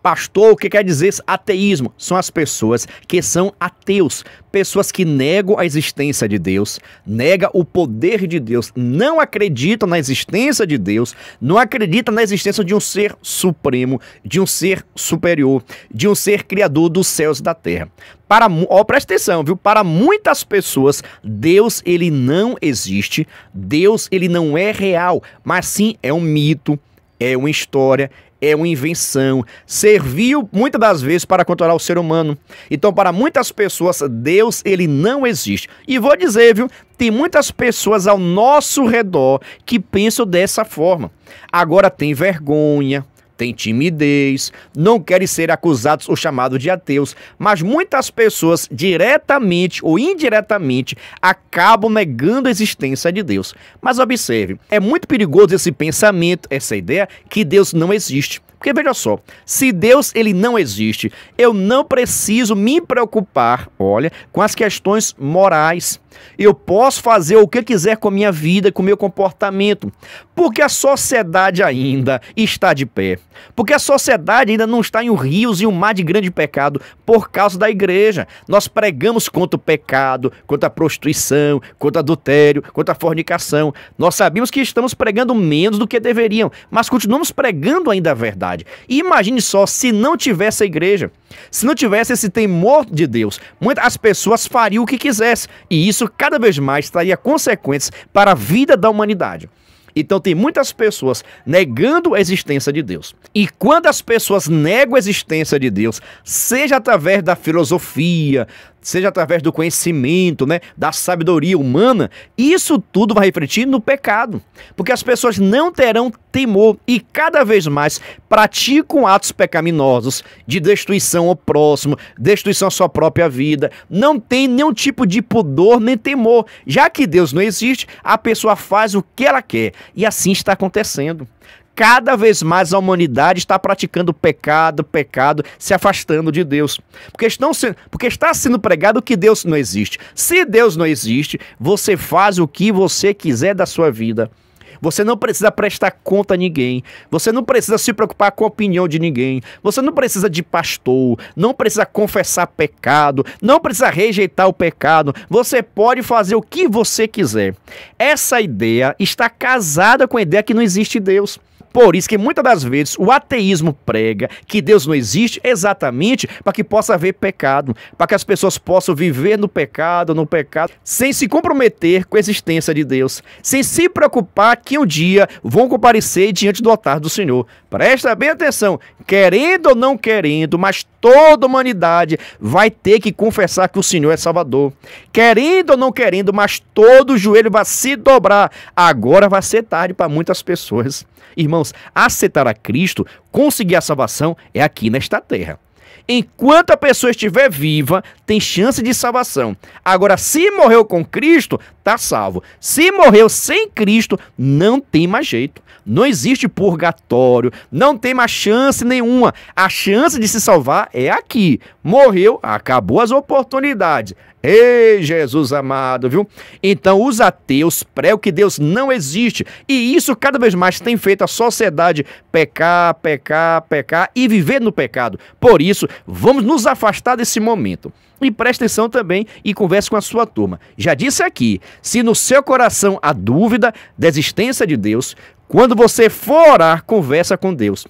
Pastor, o que quer dizer ateísmo? São as pessoas que são ateus, pessoas que negam a existência de Deus, negam o poder de Deus, não acreditam na existência de Deus, não acreditam na existência de um ser supremo, de um ser superior, de um ser criador dos céus e da terra. Presta atenção, viu? Para muitas pessoas, Deus ele não existe, Deus ele não é real, mas sim é um mito, é uma história, é uma invenção, serviu muitas das vezes para controlar o ser humano. Então, para muitas pessoas, Deus ele não existe. E vou dizer, viu, tem muitas pessoas ao nosso redor que pensam dessa forma. Agora tem vergonha, tem timidez, não querem ser acusados ou chamados de ateus, mas muitas pessoas, diretamente ou indiretamente, acabam negando a existência de Deus. Mas observe, é muito perigoso esse pensamento, essa ideia, que Deus não existe. Porque veja só, se Deus ele não existe, eu não preciso me preocupar, olha, com as questões morais. Eu posso fazer o que quiser com a minha vida, com o meu comportamento, porque a sociedade ainda está de pé, porque a sociedade ainda não está em rios e um mar de grande pecado por causa da igreja. Nós pregamos contra o pecado, contra a prostituição, contra o adultério, contra a fornicação. Nós sabemos que estamos pregando menos do que deveriam, mas continuamos pregando ainda a verdade. E imagine só se não tivesse a igreja, se não tivesse esse temor de Deus, muitas pessoas fariam o que quisessem, e isso cada vez mais traria consequências para a vida da humanidade. Então tem muitas pessoas negando a existência de Deus. E quando as pessoas negam a existência de Deus, seja através da filosofia, seja através do conhecimento, né, da sabedoria humana, isso tudo vai refletir no pecado, porque as pessoas não terão temor e cada vez mais praticam atos pecaminosos de destruição ao próximo, destruição à sua própria vida, não tem nenhum tipo de pudor nem temor, já que Deus não existe, a pessoa faz o que ela quer e assim está acontecendo. Cada vez mais a humanidade está praticando pecado, se afastando de Deus. Porque está sendo pregado que Deus não existe. Se Deus não existe, você faz o que você quiser da sua vida. Você não precisa prestar conta a ninguém. Você não precisa se preocupar com a opinião de ninguém. Você não precisa de pastor. Não precisa confessar pecado. Não precisa rejeitar o pecado. Você pode fazer o que você quiser. Essa ideia está casada com a ideia que não existe Deus. Por isso que muitas das vezes o ateísmo prega que Deus não existe exatamente para que possa haver pecado, para que as pessoas possam viver no pecado, sem se comprometer com a existência de Deus, sem se preocupar que um dia vão comparecer diante do altar do Senhor. Presta bem atenção, querendo ou não querendo, mas toda a humanidade vai ter que confessar que o Senhor é Salvador. Querendo ou não querendo, mas todo o joelho vai se dobrar. Agora vai ser tarde para muitas pessoas. Irmãos, aceitar a Cristo, conseguir a salvação é aqui nesta terra. Enquanto a pessoa estiver viva, tem chance de salvação. Agora, se morreu com Cristo, está salvo. Se morreu sem Cristo, não tem mais jeito. Não existe purgatório, não tem mais chance nenhuma. A chance de se salvar é aqui. Morreu, acabou as oportunidades. Ei, Jesus amado, viu? Então os ateus pregam que Deus não existe e isso cada vez mais tem feito a sociedade pecar e viver no pecado. Por isso, vamos nos afastar desse momento. E preste atenção também e converse com a sua turma. Já disse aqui, se no seu coração há dúvida da existência de Deus, quando você for orar, conversa com Deus.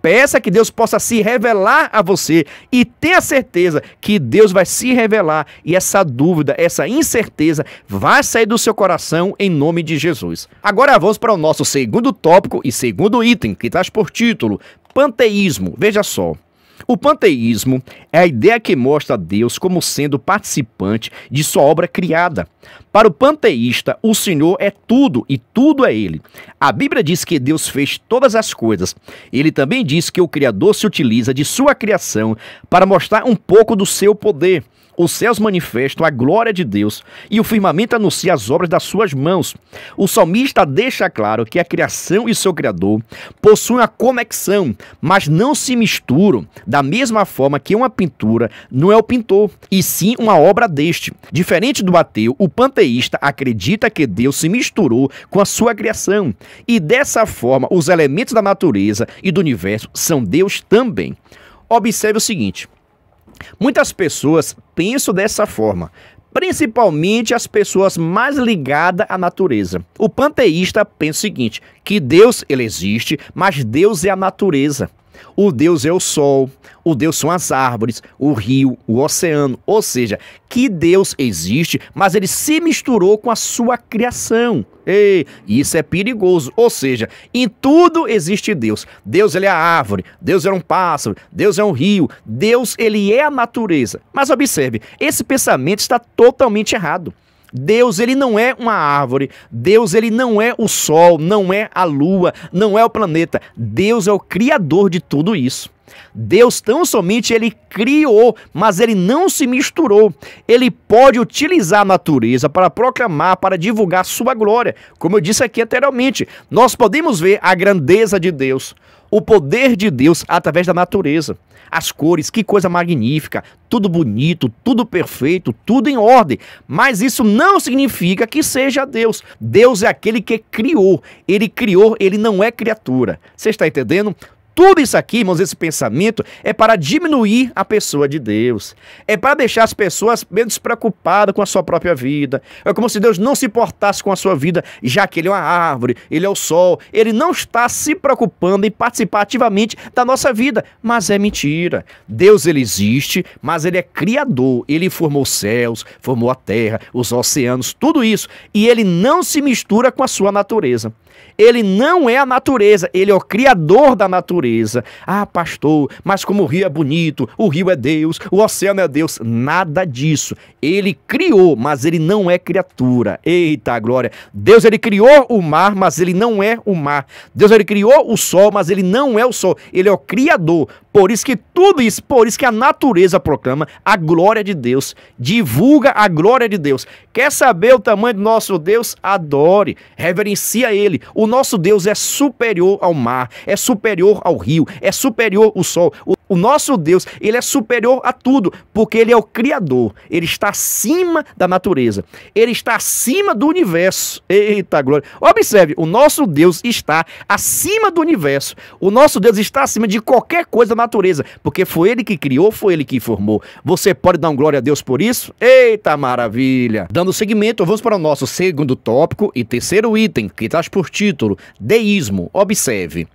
Peça que Deus possa se revelar a você e tenha certeza que Deus vai se revelar e essa dúvida, essa incerteza vai sair do seu coração em nome de Jesus. Agora vamos para o nosso segundo tópico e segundo item que traz por título panteísmo. Veja só. O panteísmo é a ideia que mostra Deus como sendo participante de sua obra criada. Para o panteísta, o Senhor é tudo e tudo é Ele. A Bíblia diz que Deus fez todas as coisas. Ele também diz que o Criador se utiliza de sua criação para mostrar um pouco do seu poder. Os céus manifestam a glória de Deus e o firmamento anuncia as obras das suas mãos. O salmista deixa claro que a criação e seu Criador possuem uma conexão, mas não se misturam da mesma forma que uma pintura não é o pintor, e sim uma obra deste. Diferente do ateu, o panteísta acredita que Deus se misturou com a sua criação e dessa forma os elementos da natureza e do universo são Deus também. Observe o seguinte. Muitas pessoas pensam dessa forma, principalmente as pessoas mais ligadas à natureza. O panteísta pensa o seguinte, que Deus ele existe, mas Deus é a natureza. O Deus é o sol, o Deus são as árvores, o rio, o oceano, ou seja, que Deus existe, mas ele se misturou com a sua criação. Ei, isso é perigoso, ou seja, em tudo existe Deus. Deus ele é a árvore, Deus é um pássaro, Deus é um rio, Deus ele é a natureza. Mas observe, esse pensamento está totalmente errado. Deus ele não é uma árvore, Deus ele não é o sol, não é a lua, não é o planeta. Deus é o criador de tudo isso. Deus tão somente ele criou, mas ele não se misturou. Ele pode utilizar a natureza para proclamar, para divulgar sua glória. Como eu disse aqui anteriormente, nós podemos ver a grandeza de Deus, o poder de Deus através da natureza. As cores, que coisa magnífica, tudo bonito, tudo perfeito, tudo em ordem. Mas isso não significa que seja Deus. Deus é aquele que criou. Ele criou, ele não é criatura. Você está entendendo? Tudo isso aqui, irmãos, esse pensamento é para diminuir a pessoa de Deus. É para deixar as pessoas menos preocupadas com a sua própria vida. É como se Deus não se importasse com a sua vida, já que Ele é uma árvore, Ele é o sol. Ele não está se preocupando em participar ativamente da nossa vida. Mas é mentira. Deus, Ele existe, mas Ele é criador. Ele formou os céus, formou a terra, os oceanos, tudo isso. E Ele não se mistura com a sua natureza. Ele não é a natureza, ele é o criador da natureza. Ah, pastor, mas como o rio é bonito, o rio é Deus, o oceano é Deus. Nada disso. Ele criou, mas ele não é criatura. Eita glória. Deus, ele criou o mar, mas ele não é o mar. Deus, ele criou o sol, mas ele não é o sol. Ele é o criador. Por isso que tudo isso, por isso que a natureza proclama a glória de Deus, divulga a glória de Deus. Quer saber o tamanho do nosso Deus? Adore, reverencia ele. O nosso Deus é superior ao mar, é superior ao rio, é superior ao sol. O nosso Deus, ele é superior a tudo, porque ele é o Criador. Ele está acima da natureza. Ele está acima do universo. Eita glória. Observe, o nosso Deus está acima do universo. O nosso Deus está acima de qualquer coisa da natureza, porque foi ele que criou, foi ele que formou. Você pode dar um glória a Deus por isso? Eita maravilha. Dando seguimento, vamos para o nosso segundo tópico e terceiro item, que traz por título Deísmo. Observe.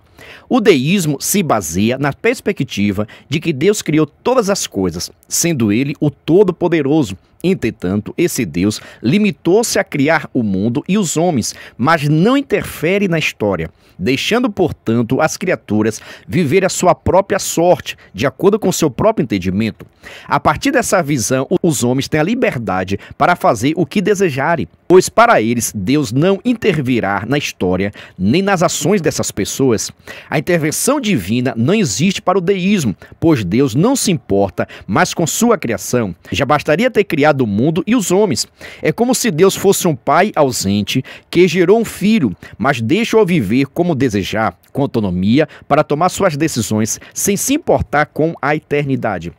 O deísmo se baseia na perspectiva de que Deus criou todas as coisas, sendo ele o Todo-Poderoso. Entretanto, esse Deus limitou-se a criar o mundo e os homens, mas não interfere na história, deixando, portanto, as criaturas viver a sua própria sorte, de acordo com seu próprio entendimento. A partir dessa visão, os homens têm a liberdade para fazer o que desejarem, pois para eles Deus não intervirá na história nem nas ações dessas pessoas. A intervenção divina não existe para o deísmo, pois Deus não se importa mais com sua criação. Já bastaria ter criado do mundo e os homens. É como se Deus fosse um pai ausente que gerou um filho, mas deixa-o viver como desejar, com autonomia para tomar suas decisões sem se importar com a eternidade.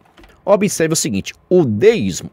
Observe o seguinte, o deísmo,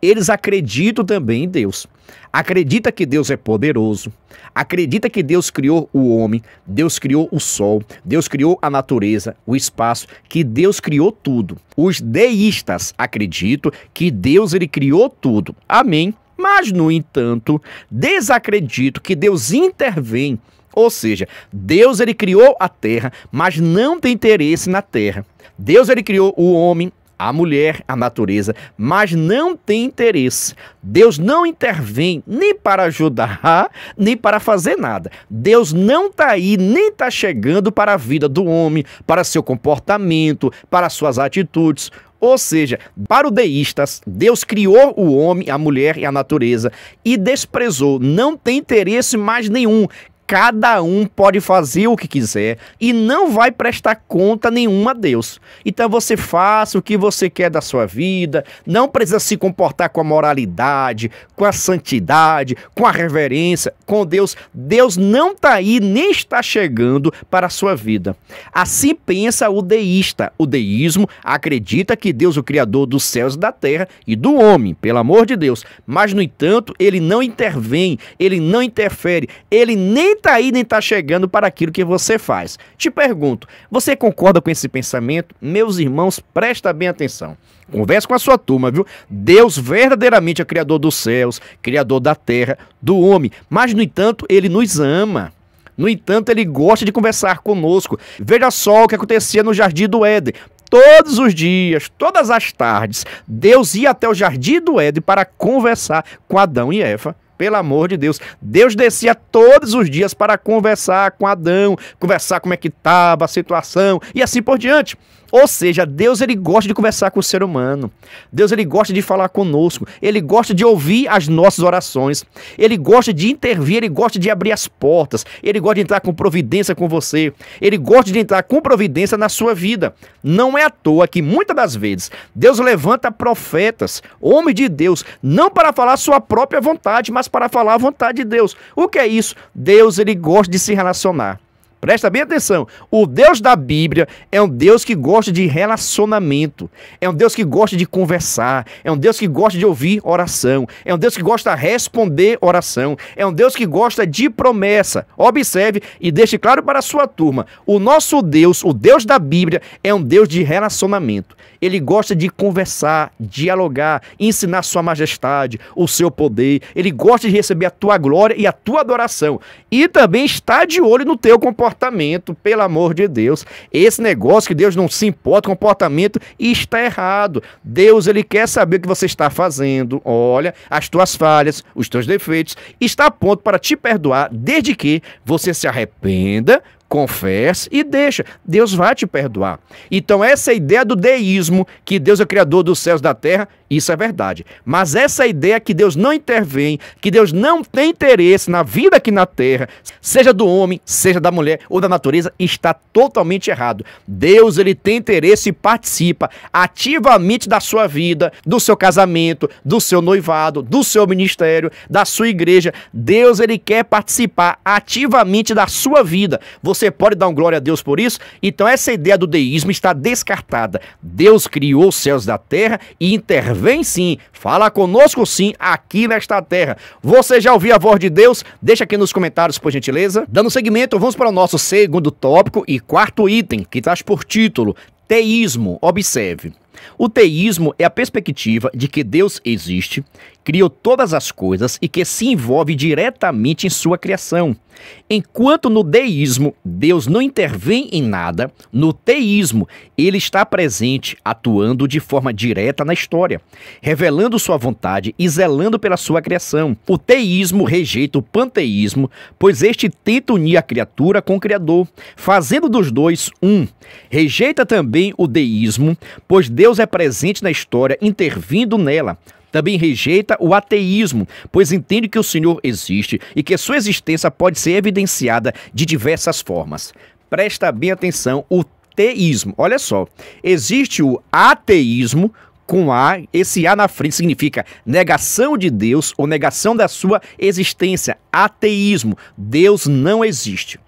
eles acreditam também em Deus. Acredita que Deus é poderoso, acredita que Deus criou o homem, Deus criou o sol, Deus criou a natureza, o espaço, que Deus criou tudo. Os deístas acreditam que Deus, ele criou tudo. Amém. Mas, no entanto, desacreditam que Deus intervém. Ou seja, Deus, ele criou a terra, mas não tem interesse na terra. Deus, ele criou o homem, a mulher, a natureza, mas não tem interesse. Deus não intervém nem para ajudar, nem para fazer nada. Deus não está aí, nem está chegando para a vida do homem, para seu comportamento, para suas atitudes. Ou seja, para os deístas, Deus criou o homem, a mulher e a natureza e desprezou, não tem interesse mais nenhum. Cada um pode fazer o que quiser e não vai prestar conta nenhuma a Deus. Então você faça o que você quer da sua vida, não precisa se comportar com a moralidade, com a santidade, com a reverência, com Deus. Deus não está aí nem está chegando para a sua vida. Assim pensa o deísta. O deísmo acredita que Deus é o Criador dos céus e da terra e do homem, pelo amor de Deus. Mas, no entanto, ele não intervém, ele não interfere, ele nem está aí, nem está chegando para aquilo que você faz. Te pergunto, você concorda com esse pensamento? Meus irmãos, presta bem atenção. Converse com a sua turma, viu? Deus verdadeiramente é criador dos céus, criador da terra, do homem. Mas, no entanto, ele nos ama. No entanto, ele gosta de conversar conosco. Veja só o que acontecia no Jardim do Éden. Todos os dias, todas as tardes, Deus ia até o Jardim do Éden para conversar com Adão e Eva. Pelo amor de Deus, Deus descia todos os dias para conversar com Adão, conversar como é que estava a situação e assim por diante. Ou seja, Deus, ele gosta de conversar com o ser humano. Deus, ele gosta de falar conosco. Ele gosta de ouvir as nossas orações. Ele gosta de intervir, ele gosta de abrir as portas. Ele gosta de entrar com providência com você. Ele gosta de entrar com providência na sua vida. Não é à toa que muitas das vezes Deus levanta profetas, homens de Deus, não para falar sua própria vontade, mas para falar a vontade de Deus. O que é isso? Deus, ele gosta de se relacionar. Presta bem atenção, o Deus da Bíblia é um Deus que gosta de relacionamento, é um Deus que gosta de conversar, é um Deus que gosta de ouvir oração, é um Deus que gosta de responder oração, é um Deus que gosta de promessa. Observe e deixe claro para a sua turma, o nosso Deus, o Deus da Bíblia, é um Deus de relacionamento. Ele gosta de conversar, dialogar, ensinar sua majestade, o seu poder. Ele gosta de receber a tua glória e a tua adoração. E também está de olho no teu comportamento, pelo amor de Deus. Esse negócio que Deus não se importa, comportamento está errado. Deus, ele quer saber o que você está fazendo. Olha, as tuas falhas, os teus defeitos, está a ponto para te perdoar, desde que você se arrependa, confesse e deixa. Deus vai te perdoar. Então essa ideia do deísmo, que Deus é o Criador dos céus e da terra, isso é verdade. Mas essa ideia que Deus não intervém, que Deus não tem interesse na vida aqui na terra, seja do homem, seja da mulher ou da natureza, está totalmente errado. Deus, ele tem interesse e participa ativamente da sua vida, do seu casamento, do seu noivado, do seu ministério, da sua igreja. Deus, ele quer participar ativamente da sua vida. Você pode dar um glória a Deus por isso? Então essa ideia do deísmo está descartada. Deus criou os céus da terra e intervém sim, fala conosco sim, aqui nesta terra. Você já ouviu a voz de Deus? Deixa aqui nos comentários, por gentileza. Dando seguimento, vamos para o nosso segundo tópico e quarto item, que traz por título Teísmo. Observe. O teísmo é a perspectiva de que Deus existe, criou todas as coisas e que se envolve diretamente em sua criação. Enquanto no deísmo Deus não intervém em nada, no teísmo ele está presente, atuando de forma direta na história, revelando sua vontade e zelando pela sua criação. O teísmo rejeita o panteísmo, pois este tenta unir a criatura com o Criador, fazendo dos dois um. Rejeita também o deísmo, pois Deus é presente na história, intervindo nela. Também rejeita o ateísmo, pois entende que o Senhor existe e que sua existência pode ser evidenciada de diversas formas. Presta bem atenção, o teísmo. Olha só, existe o ateísmo, com A, esse A na frente significa negação de Deus ou negação da sua existência. Ateísmo, Deus não existe.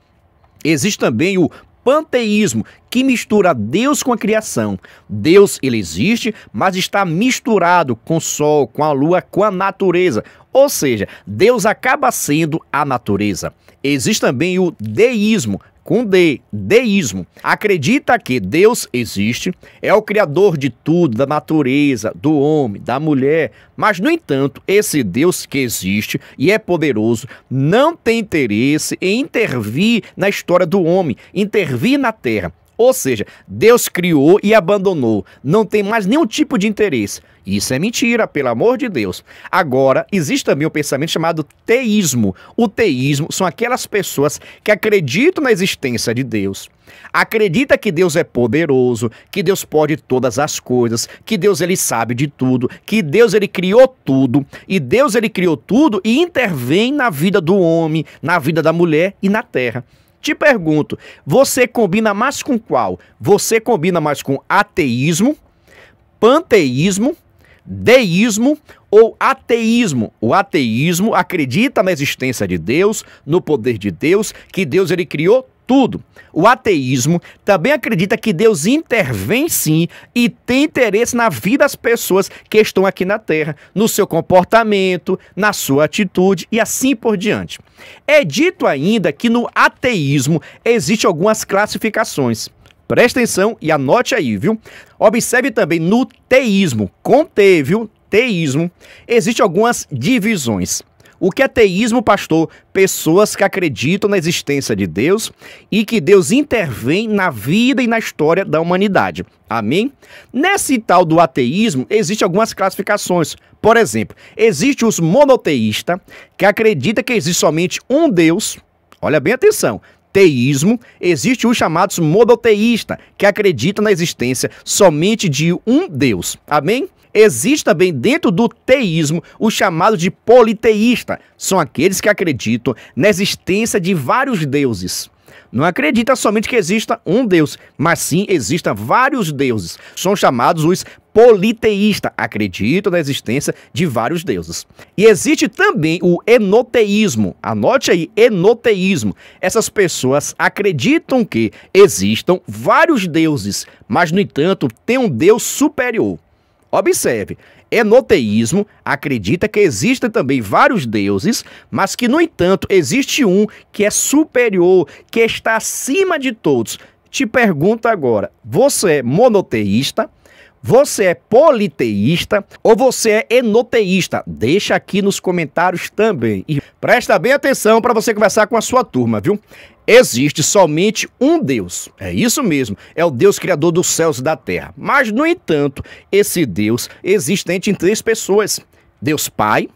Existe também o panteísmo, que mistura Deus com a criação. Deus, ele existe, mas está misturado com o sol, com a lua, com a natureza. Ou seja, Deus acaba sendo a natureza. Existe também o deísmo, com D, deísmo. Acredita que Deus existe, é o criador de tudo, da natureza, do homem, da mulher. Mas, no entanto, esse Deus que existe e é poderoso não tem interesse em intervir na história do homem, intervir na terra. Ou seja, Deus criou e abandonou, não tem mais nenhum tipo de interesse. Isso é mentira, pelo amor de Deus. Agora, existe também um pensamento chamado teísmo. O teísmo são aquelas pessoas que acreditam na existência de Deus. Acredita que Deus é poderoso, que Deus pode todas as coisas, que Deus, ele sabe de tudo, que Deus, ele criou tudo, e Deus, ele criou tudo e intervém na vida do homem, na vida da mulher e na terra. Te pergunto, você combina mais com qual? Você combina mais com ateísmo, panteísmo, deísmo ou ateísmo? O ateísmo acredita na existência de Deus, no poder de Deus, que Deus, ele criou tudo. O ateísmo também acredita que Deus intervém sim e tem interesse na vida das pessoas que estão aqui na Terra, no seu comportamento, na sua atitude e assim por diante. É dito ainda que no ateísmo existem algumas classificações. Presta atenção e anote aí, viu? Observe também no teísmo, com T, viu? Teísmo, existem algumas divisões. O que é teísmo, pastor? Pessoas que acreditam na existência de Deus e que Deus intervém na vida e na história da humanidade. Amém? Nesse tal do ateísmo, existem algumas classificações. Por exemplo, existem os monoteístas, que acreditam que existe somente um Deus. Olha bem, atenção. Teísmo, existe os chamados monoteístas, que acreditam na existência somente de um Deus. Amém? Existe também dentro do teísmo o chamado de politeísta. São aqueles que acreditam na existência de vários deuses. Não acredita somente que exista um Deus, mas sim existam vários deuses. São chamados os politeístas, acreditam na existência de vários deuses. E existe também o enoteísmo. Anote aí, enoteísmo. Essas pessoas acreditam que existam vários deuses, mas no entanto tem um Deus superior. Observe, enoteísmo acredita que existem também vários deuses, mas que, no entanto, existe um que é superior, que está acima de todos. Te pergunto agora, você é monoteísta, Você é politeísta ou você é enoteísta? Deixa aqui nos comentários também. E presta bem atenção para você conversar com a sua turma, viu? Existe somente um Deus, é isso mesmo, é o Deus criador dos céus e da terra. Mas, no entanto, esse Deus existe em três pessoas: Deus Pai,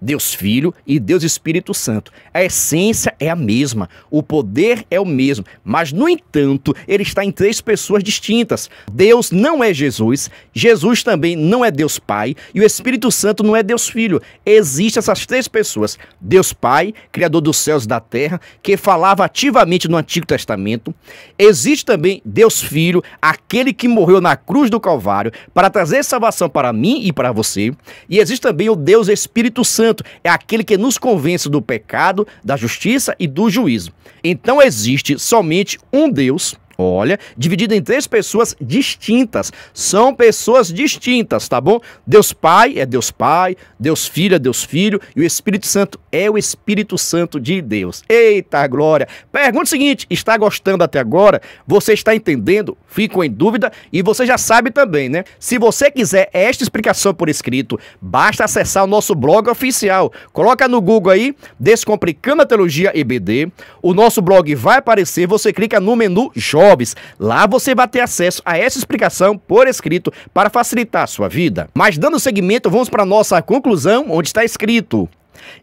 Deus Filho e Deus Espírito Santo. A essência é a mesma, o poder é o mesmo, mas, no entanto, ele está em três pessoas distintas. Deus não é Jesus, Jesus também não é Deus Pai e o Espírito Santo não é Deus Filho. Existem essas três pessoas: Deus Pai, Criador dos céus e da terra, que falava ativamente no Antigo Testamento. Existe também Deus Filho, aquele que morreu na cruz do Calvário para trazer salvação para mim e para você. E existe também o Deus Espírito Santo. É aquele que nos convence do pecado, da justiça e do juízo. Então existe somente um Deus, olha, dividido em três pessoas distintas. São pessoas distintas, tá bom? Deus Pai é Deus Pai, Deus Filho é Deus Filho e o Espírito Santo é o Espírito Santo de Deus. Eita glória! Pergunta o seguinte: está gostando até agora? Você está entendendo? Ficou em dúvida? E você já sabe também, né? Se você quiser esta explicação por escrito, basta acessar o nosso blog oficial. Coloca no Google aí, Descomplicando a Teologia EBD. O nosso blog vai aparecer, você clica no menu Jovens. Lá você vai ter acesso a essa explicação por escrito para facilitar a sua vida. Mas dando seguimento, vamos para a nossa conclusão, onde está escrito: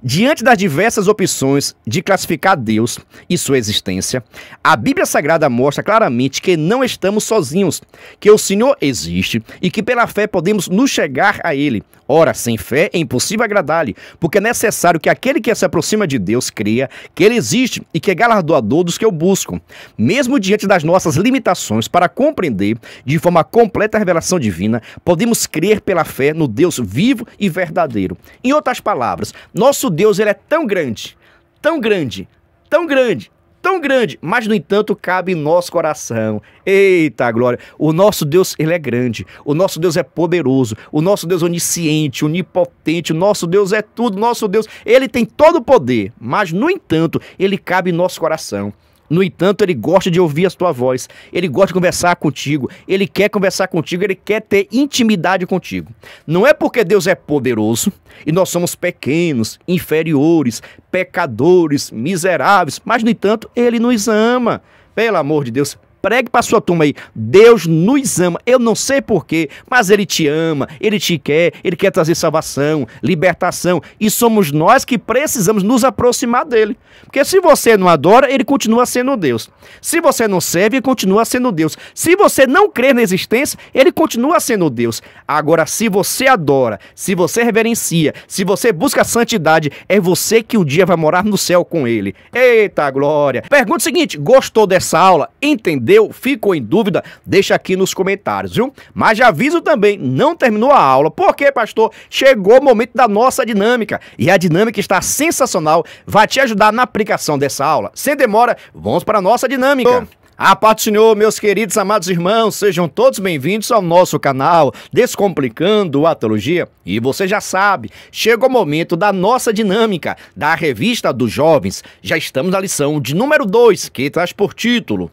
diante das diversas opções de classificar Deus e sua existência, a Bíblia Sagrada mostra claramente que não estamos sozinhos, que o Senhor existe e que pela fé podemos nos chegar a Ele. Ora, sem fé é impossível agradar-lhe, porque é necessário que aquele que se aproxima de Deus creia que Ele existe e que é galardoador dos que o buscam. Mesmo diante das nossas limitações para compreender de forma completa a revelação divina, podemos crer pela fé no Deus vivo e verdadeiro. Em outras palavras, nosso Deus, ele é tão grande, tão grande, tão grande, tão grande, mas no entanto cabe em nosso coração. Eita glória! O nosso Deus, ele é grande, o nosso Deus é poderoso, o nosso Deus é onisciente, onipotente, o nosso Deus é tudo, nosso Deus, ele tem todo o poder, mas no entanto ele cabe em nosso coração. No entanto, ele gosta de ouvir a tua voz, ele gosta de conversar contigo, ele quer conversar contigo, ele quer ter intimidade contigo. Não é porque Deus é poderoso e nós somos pequenos, inferiores, pecadores, miseráveis, mas no entanto, ele nos ama. Pelo amor de Deus, pregue para sua turma aí: Deus nos ama. Eu não sei porquê, mas ele te ama, ele te quer, ele quer trazer salvação, libertação. E somos nós que precisamos nos aproximar dele. Porque se você não adora, ele continua sendo Deus. Se você não serve, ele continua sendo Deus. Se você não crê na existência, ele continua sendo Deus. Agora, se você adora, se você reverencia, se você busca a santidade, é você que um dia vai morar no céu com ele. Eita glória! Pergunta o seguinte: gostou dessa aula? Entendeu? Ficou em dúvida? Deixa aqui nos comentários, viu? Mas já aviso também, não terminou a aula. Por quê, pastor? Chegou o momento da nossa dinâmica. E a dinâmica está sensacional, vai te ajudar na aplicação dessa aula. Sem demora, vamos para a nossa dinâmica. A paz do Senhor, meus queridos amados irmãos, sejam todos bem-vindos ao nosso canal Descomplicando a Teologia. E você já sabe, chegou o momento da nossa dinâmica, da Revista dos Jovens. Já estamos na lição de número 2, que traz por título: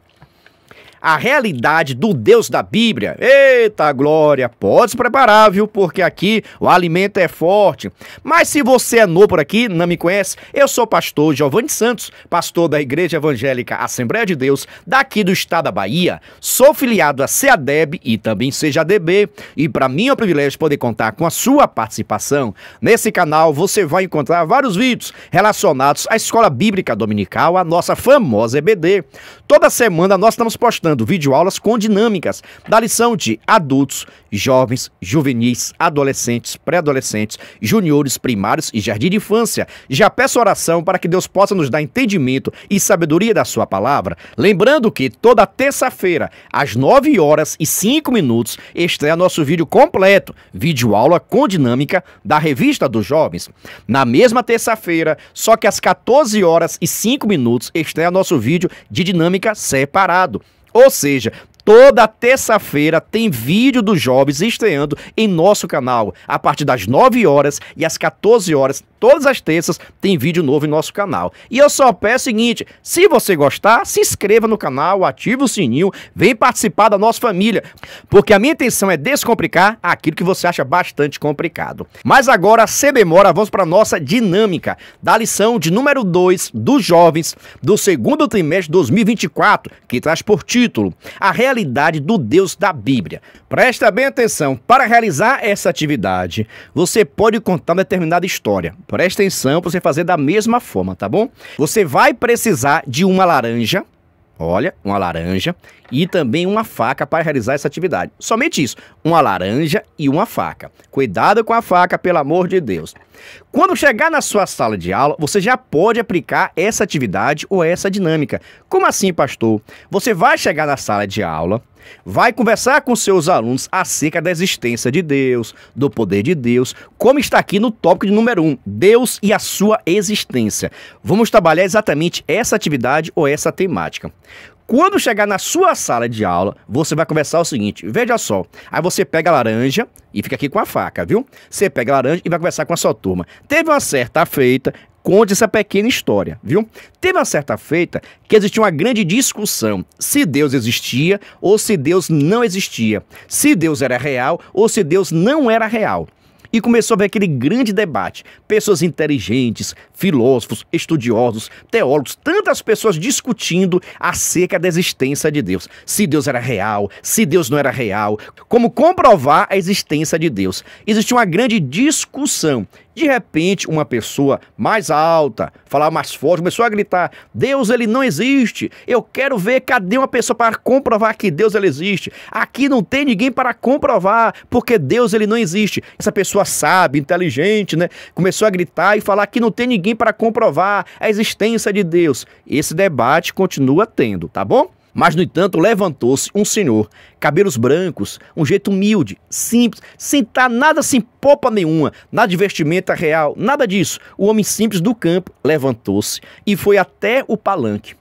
a realidade do Deus da Bíblia. Eita glória! Pode se preparar, viu? Porque aqui o alimento é forte. Mas se você é novo por aqui, não me conhece, eu sou o pastor Giovanni Santos, pastor da Igreja Evangélica Assembleia de Deus, daqui do estado da Bahia. Sou filiado à CEADEB e também CJADB. E para mim é um privilégio poder contar com a sua participação. Nesse canal você vai encontrar vários vídeos relacionados à Escola Bíblica Dominical, a nossa famosa EBD. Toda semana nós estamos postando videoaulas com dinâmicas da lição de adultos, jovens, juvenis, adolescentes, pré-adolescentes, juniores, primários e jardim de infância. Já peço oração para que Deus possa nos dar entendimento e sabedoria da sua palavra. Lembrando que toda terça-feira, às 9h05, estreia nosso vídeo completo, videoaula com dinâmica da Revista dos Jovens. Na mesma terça-feira, só que às 14h05, estreia nosso vídeo de dinâmica separado. Ou seja, Toda terça-feira tem vídeo dos jovens estreando em nosso canal. A partir das 9 horas e às 14 horas, todas as terças, tem vídeo novo em nosso canal. E eu só peço o seguinte, se você gostar, se inscreva no canal, ative o sininho, vem participar da nossa família. Porque a minha intenção é descomplicar aquilo que você acha bastante complicado. Mas agora, sem demora, vamos para a nossa dinâmica da lição de número 2 dos jovens do segundo trimestre de 2024, que traz por título A Realidade do Deus da Bíblia. Presta bem atenção, para realizar essa atividade, você pode contar uma determinada história. Presta atenção para você fazer da mesma forma, tá bom? Você vai precisar de uma laranja, olha, uma laranja, e também uma faca para realizar essa atividade. Somente isso, uma laranja e uma faca. Cuidado com a faca, pelo amor de Deus. Quando chegar na sua sala de aula, você já pode aplicar essa atividade ou essa dinâmica. Como assim, pastor? Você vai chegar na sala de aula, vai conversar com seus alunos acerca da existência de Deus, do poder de Deus, como está aqui no tópico de número 1, Deus e a sua existência. Vamos trabalhar exatamente essa atividade ou essa temática. Quando chegar na sua sala de aula, você vai conversar o seguinte, veja só, aí você pega a laranja e fica aqui com a faca, viu? Você pega a laranja e vai conversar com a sua turma. Teve uma certa feita, conte essa pequena história, viu? Teve uma certa feita que existia uma grande discussão se Deus existia ou se Deus não existia, se Deus era real ou se Deus não era real. E começou a haver aquele grande debate. Pessoas inteligentes, filósofos, estudiosos, teólogos, tantas pessoas discutindo acerca da existência de Deus. Se Deus era real, se Deus não era real, como comprovar a existência de Deus. Existiu uma grande discussão. De repente, uma pessoa mais alta, falava mais forte, começou a gritar, Deus ele não existe, eu quero ver cadê uma pessoa para comprovar que Deus ele existe. Aqui não tem ninguém para comprovar, porque Deus ele não existe. Essa pessoa sábia, inteligente, né? Começou a gritar e falar que não tem ninguém para comprovar a existência de Deus. Esse debate continua tendo, tá bom? Mas, no entanto, levantou-se um senhor, cabelos brancos, um jeito humilde, simples, sem estar nada sem popa nenhuma, nada de vestimenta real, nada disso. O homem simples do campo levantou-se e foi até o palanque.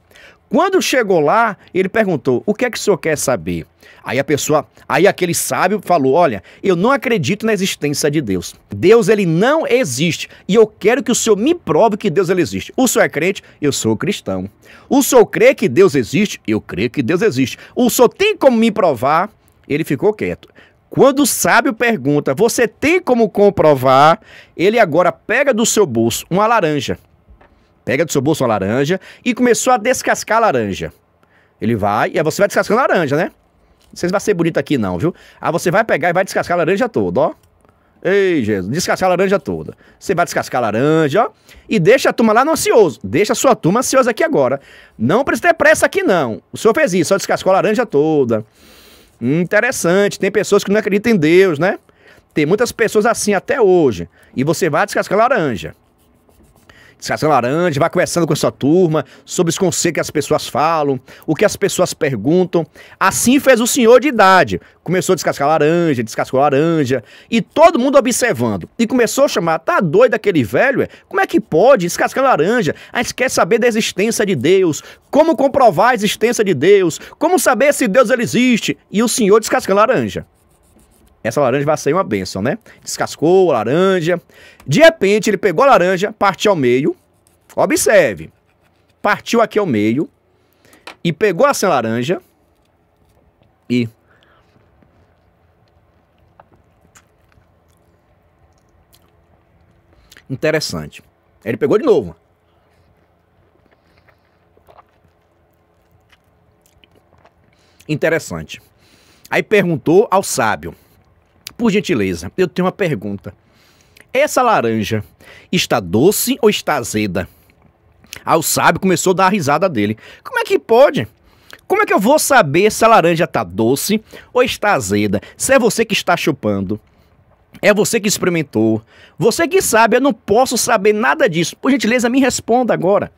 Quando chegou lá, ele perguntou, o que é que o senhor quer saber? Aí aquele sábio falou, olha, eu não acredito na existência de Deus. Deus, ele não existe. E eu quero que o senhor me prove que Deus, ele existe. O senhor é crente? Eu sou cristão. O senhor crê que Deus existe? Eu creio que Deus existe. O senhor tem como me provar? Ele ficou quieto. Quando o sábio pergunta, você tem como comprovar? Ele agora pega do seu bolso uma laranja. Pega do seu bolso uma laranja e começou a descascar a laranja. Ele vai, e aí você vai descascando a laranja, né? Não sei se vai ser bonito aqui não, viu? Aí você vai pegar e vai descascar a laranja toda, ó. Ei, Jesus, descascar a laranja toda. Você vai descascar a laranja, ó. E deixa a turma lá no ansioso. Deixa a sua turma ansiosa aqui agora. Não precisa ter pressa aqui não. O senhor fez isso, só descascou a laranja toda. Interessante, tem pessoas que não acreditam em Deus, né? Tem muitas pessoas assim até hoje. E você vai descascar a laranja. Descascando laranja, vai conversando com a sua turma sobre os conceitos que as pessoas falam, o que as pessoas perguntam. Assim fez o senhor de idade. Começou a descascar laranja, descascou laranja, e todo mundo observando. E começou a chamar, tá doido aquele velho? Como é que pode descascar laranja? A gente quer saber da existência de Deus, como comprovar a existência de Deus, como saber se Deus ele existe. E o senhor descascando laranja. Essa laranja vai ser uma bênção, né? Descascou a laranja. De repente, ele pegou a laranja, partiu ao meio. Observe. Partiu aqui ao meio. E pegou essa laranja. E... interessante. Ele pegou de novo. Interessante. Aí perguntou ao sábio. Por gentileza, eu tenho uma pergunta. Essa laranja está doce ou está azeda? Aí o sábio começou a dar a risada dele. Como é que pode? Como é que eu vou saber se a laranja está doce ou está azeda? Se é você que está chupando, é você que experimentou, você que sabe, eu não posso saber nada disso. Por gentileza, me responda agora.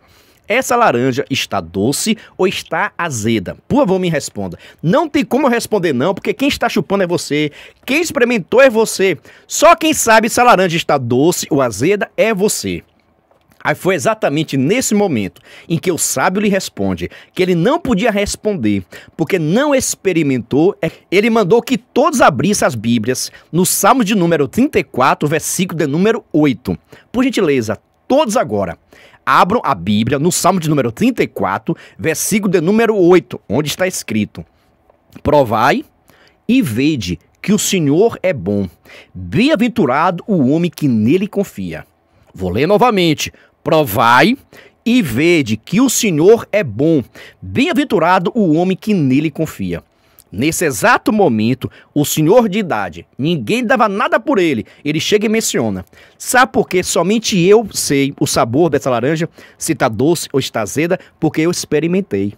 Essa laranja está doce ou está azeda? Por favor, me responda. Não tem como eu responder não, porque quem está chupando é você. Quem experimentou é você. Só quem sabe se a laranja está doce ou azeda é você. Aí foi exatamente nesse momento em que o sábio lhe responde que ele não podia responder, porque não experimentou. Ele mandou que todos abrissem as Bíblias no Salmo de número 34, versículo de número 8. Por gentileza, todos agora abram a Bíblia no Salmo de número 34, versículo de número 8, onde está escrito: provai e vede que o Senhor é bom, bem-aventurado o homem que nele confia. Vou ler novamente. Provai e vede que o Senhor é bom, bem-aventurado o homem que nele confia. Nesse exato momento, o senhor de idade, ninguém dava nada por ele, ele chega e menciona: sabe por que somente eu sei o sabor dessa laranja, se está doce ou está azeda? Porque eu experimentei.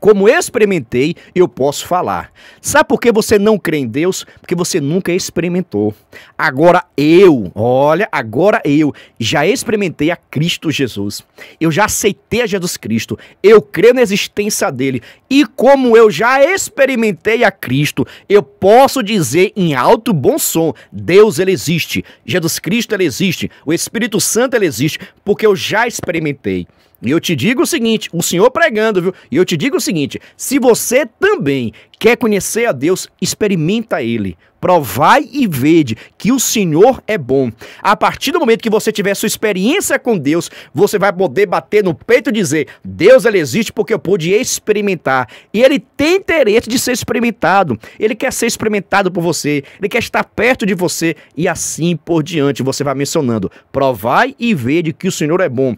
Como eu experimentei, eu posso falar. Sabe por que você não crê em Deus? Porque você nunca experimentou. Agora eu, olha, agora eu já experimentei a Cristo Jesus. Eu já aceitei a Jesus Cristo. Eu creio na existência dele. E como eu já experimentei a Cristo, eu posso dizer em alto bom som: Deus, ele existe. Jesus Cristo, ele existe. O Espírito Santo, ele existe. Porque eu já experimentei. E eu te digo o seguinte, o Senhor pregando, viu? E eu te digo o seguinte, se você também quer conhecer a Deus, experimenta Ele. Provai e vede que o Senhor é bom. A partir do momento que você tiver sua experiência com Deus, você vai poder bater no peito e dizer: Deus, ele existe porque eu pude experimentar. E ele tem interesse de ser experimentado. Ele quer ser experimentado por você. Ele quer estar perto de você. E assim por diante, você vai mencionando: provai e vede que o Senhor é bom.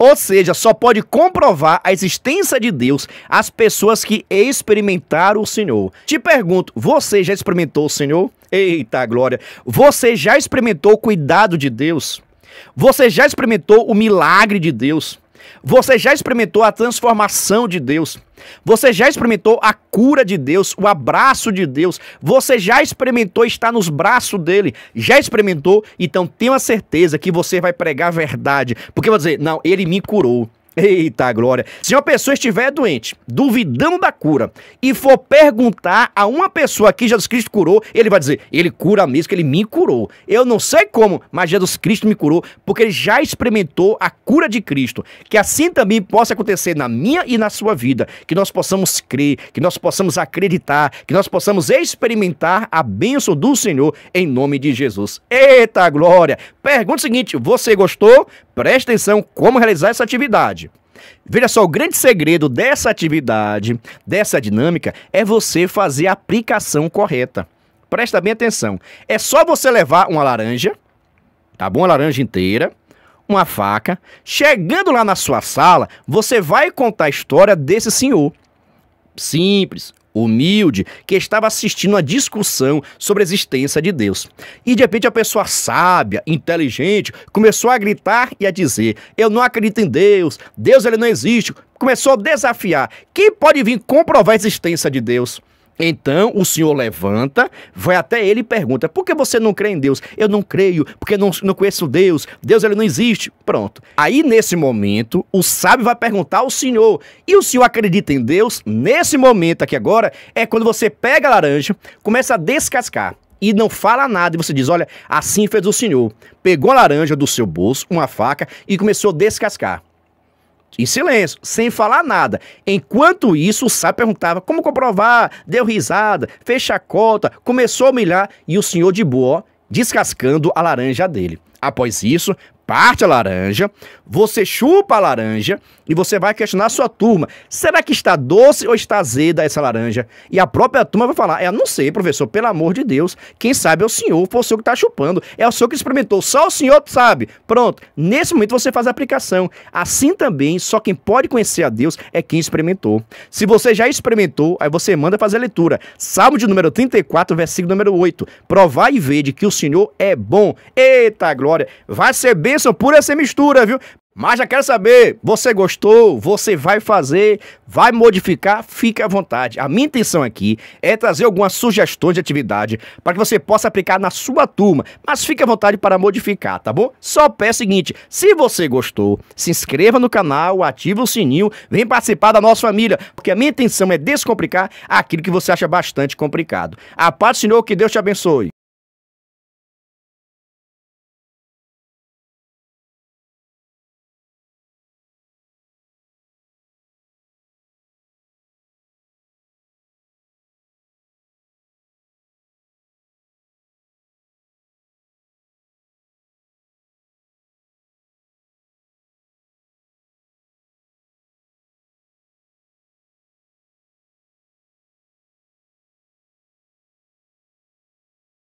Ou seja, só pode comprovar a existência de Deus as pessoas que experimentaram o Senhor. Te pergunto, você já experimentou o Senhor? Eita glória! Você já experimentou o cuidado de Deus? Você já experimentou o milagre de Deus? Você já experimentou a transformação de Deus? Você já experimentou a cura de Deus, o abraço de Deus? Você já experimentou estar nos braços dele? Já experimentou? Então tenho a certeza que você vai pregar a verdade, porque vai dizer: não, ele me curou. Eita glória! Se uma pessoa estiver doente, duvidando da cura, e for perguntar a uma pessoa que Jesus Cristo curou, ele vai dizer: ele cura mesmo, que ele me curou. Eu não sei como, mas Jesus Cristo me curou, porque ele já experimentou a cura de Cristo. Que assim também possa acontecer na minha e na sua vida, que nós possamos crer, que nós possamos acreditar, que nós possamos experimentar a bênção do Senhor em nome de Jesus. Eita glória! Pergunta o seguinte, você gostou? Presta atenção como realizar essa atividade. Veja só, o grande segredo dessa atividade, dessa dinâmica, é você fazer a aplicação correta. Presta bem atenção. É só você levar uma laranja, tá bom? Uma laranja inteira, uma faca. Chegando lá na sua sala, você vai contar a história desse senhor. Simples, humilde, que estava assistindo a discussão sobre a existência de Deus. E de repente a pessoa sábia, inteligente, começou a gritar e a dizer: eu não acredito em Deus, Deus ele não existe. Começou a desafiar. Quem pode vir comprovar a existência de Deus? Então o senhor levanta, vai até ele e pergunta: por que você não crê em Deus? Eu não creio, porque não conheço Deus, Deus ele não existe. Pronto. Aí nesse momento, o sábio vai perguntar ao senhor: e o senhor acredita em Deus? Nesse momento aqui agora, é quando você pega a laranja, começa a descascar e não fala nada, e você diz: olha, assim fez o senhor. Pegou a laranja do seu bolso, uma faca, e começou a descascar. Em silêncio, sem falar nada. Enquanto isso, o sábio perguntava como comprovar, deu risada, fez chacota, começou a humilhar, e o senhor de boa, descascando a laranja dele. Após isso, parte a laranja, você chupa a laranja e você vai questionar a sua turma: será que está doce ou está azeda essa laranja? E a própria turma vai falar: eu não sei, professor, pelo amor de Deus, quem sabe é o senhor, foi o senhor que está chupando, é o senhor que experimentou, só o senhor sabe. Pronto, nesse momento você faz a aplicação. Assim também, só quem pode conhecer a Deus é quem experimentou. Se você já experimentou, aí você manda fazer a leitura. Salmo de número 34, versículo número 8. Provai e vede que o Senhor é bom. Eita glória! Vai ser bênção por essa mistura, viu? Mas já quero saber, você gostou? Você vai fazer? Vai modificar? Fique à vontade. A minha intenção aqui é trazer algumas sugestões de atividade para que você possa aplicar na sua turma, mas fique à vontade para modificar, tá bom? Só peço o seguinte, se você gostou, se inscreva no canal, ative o sininho, vem participar da nossa família, porque a minha intenção é descomplicar aquilo que você acha bastante complicado. A paz do Senhor, que Deus te abençoe.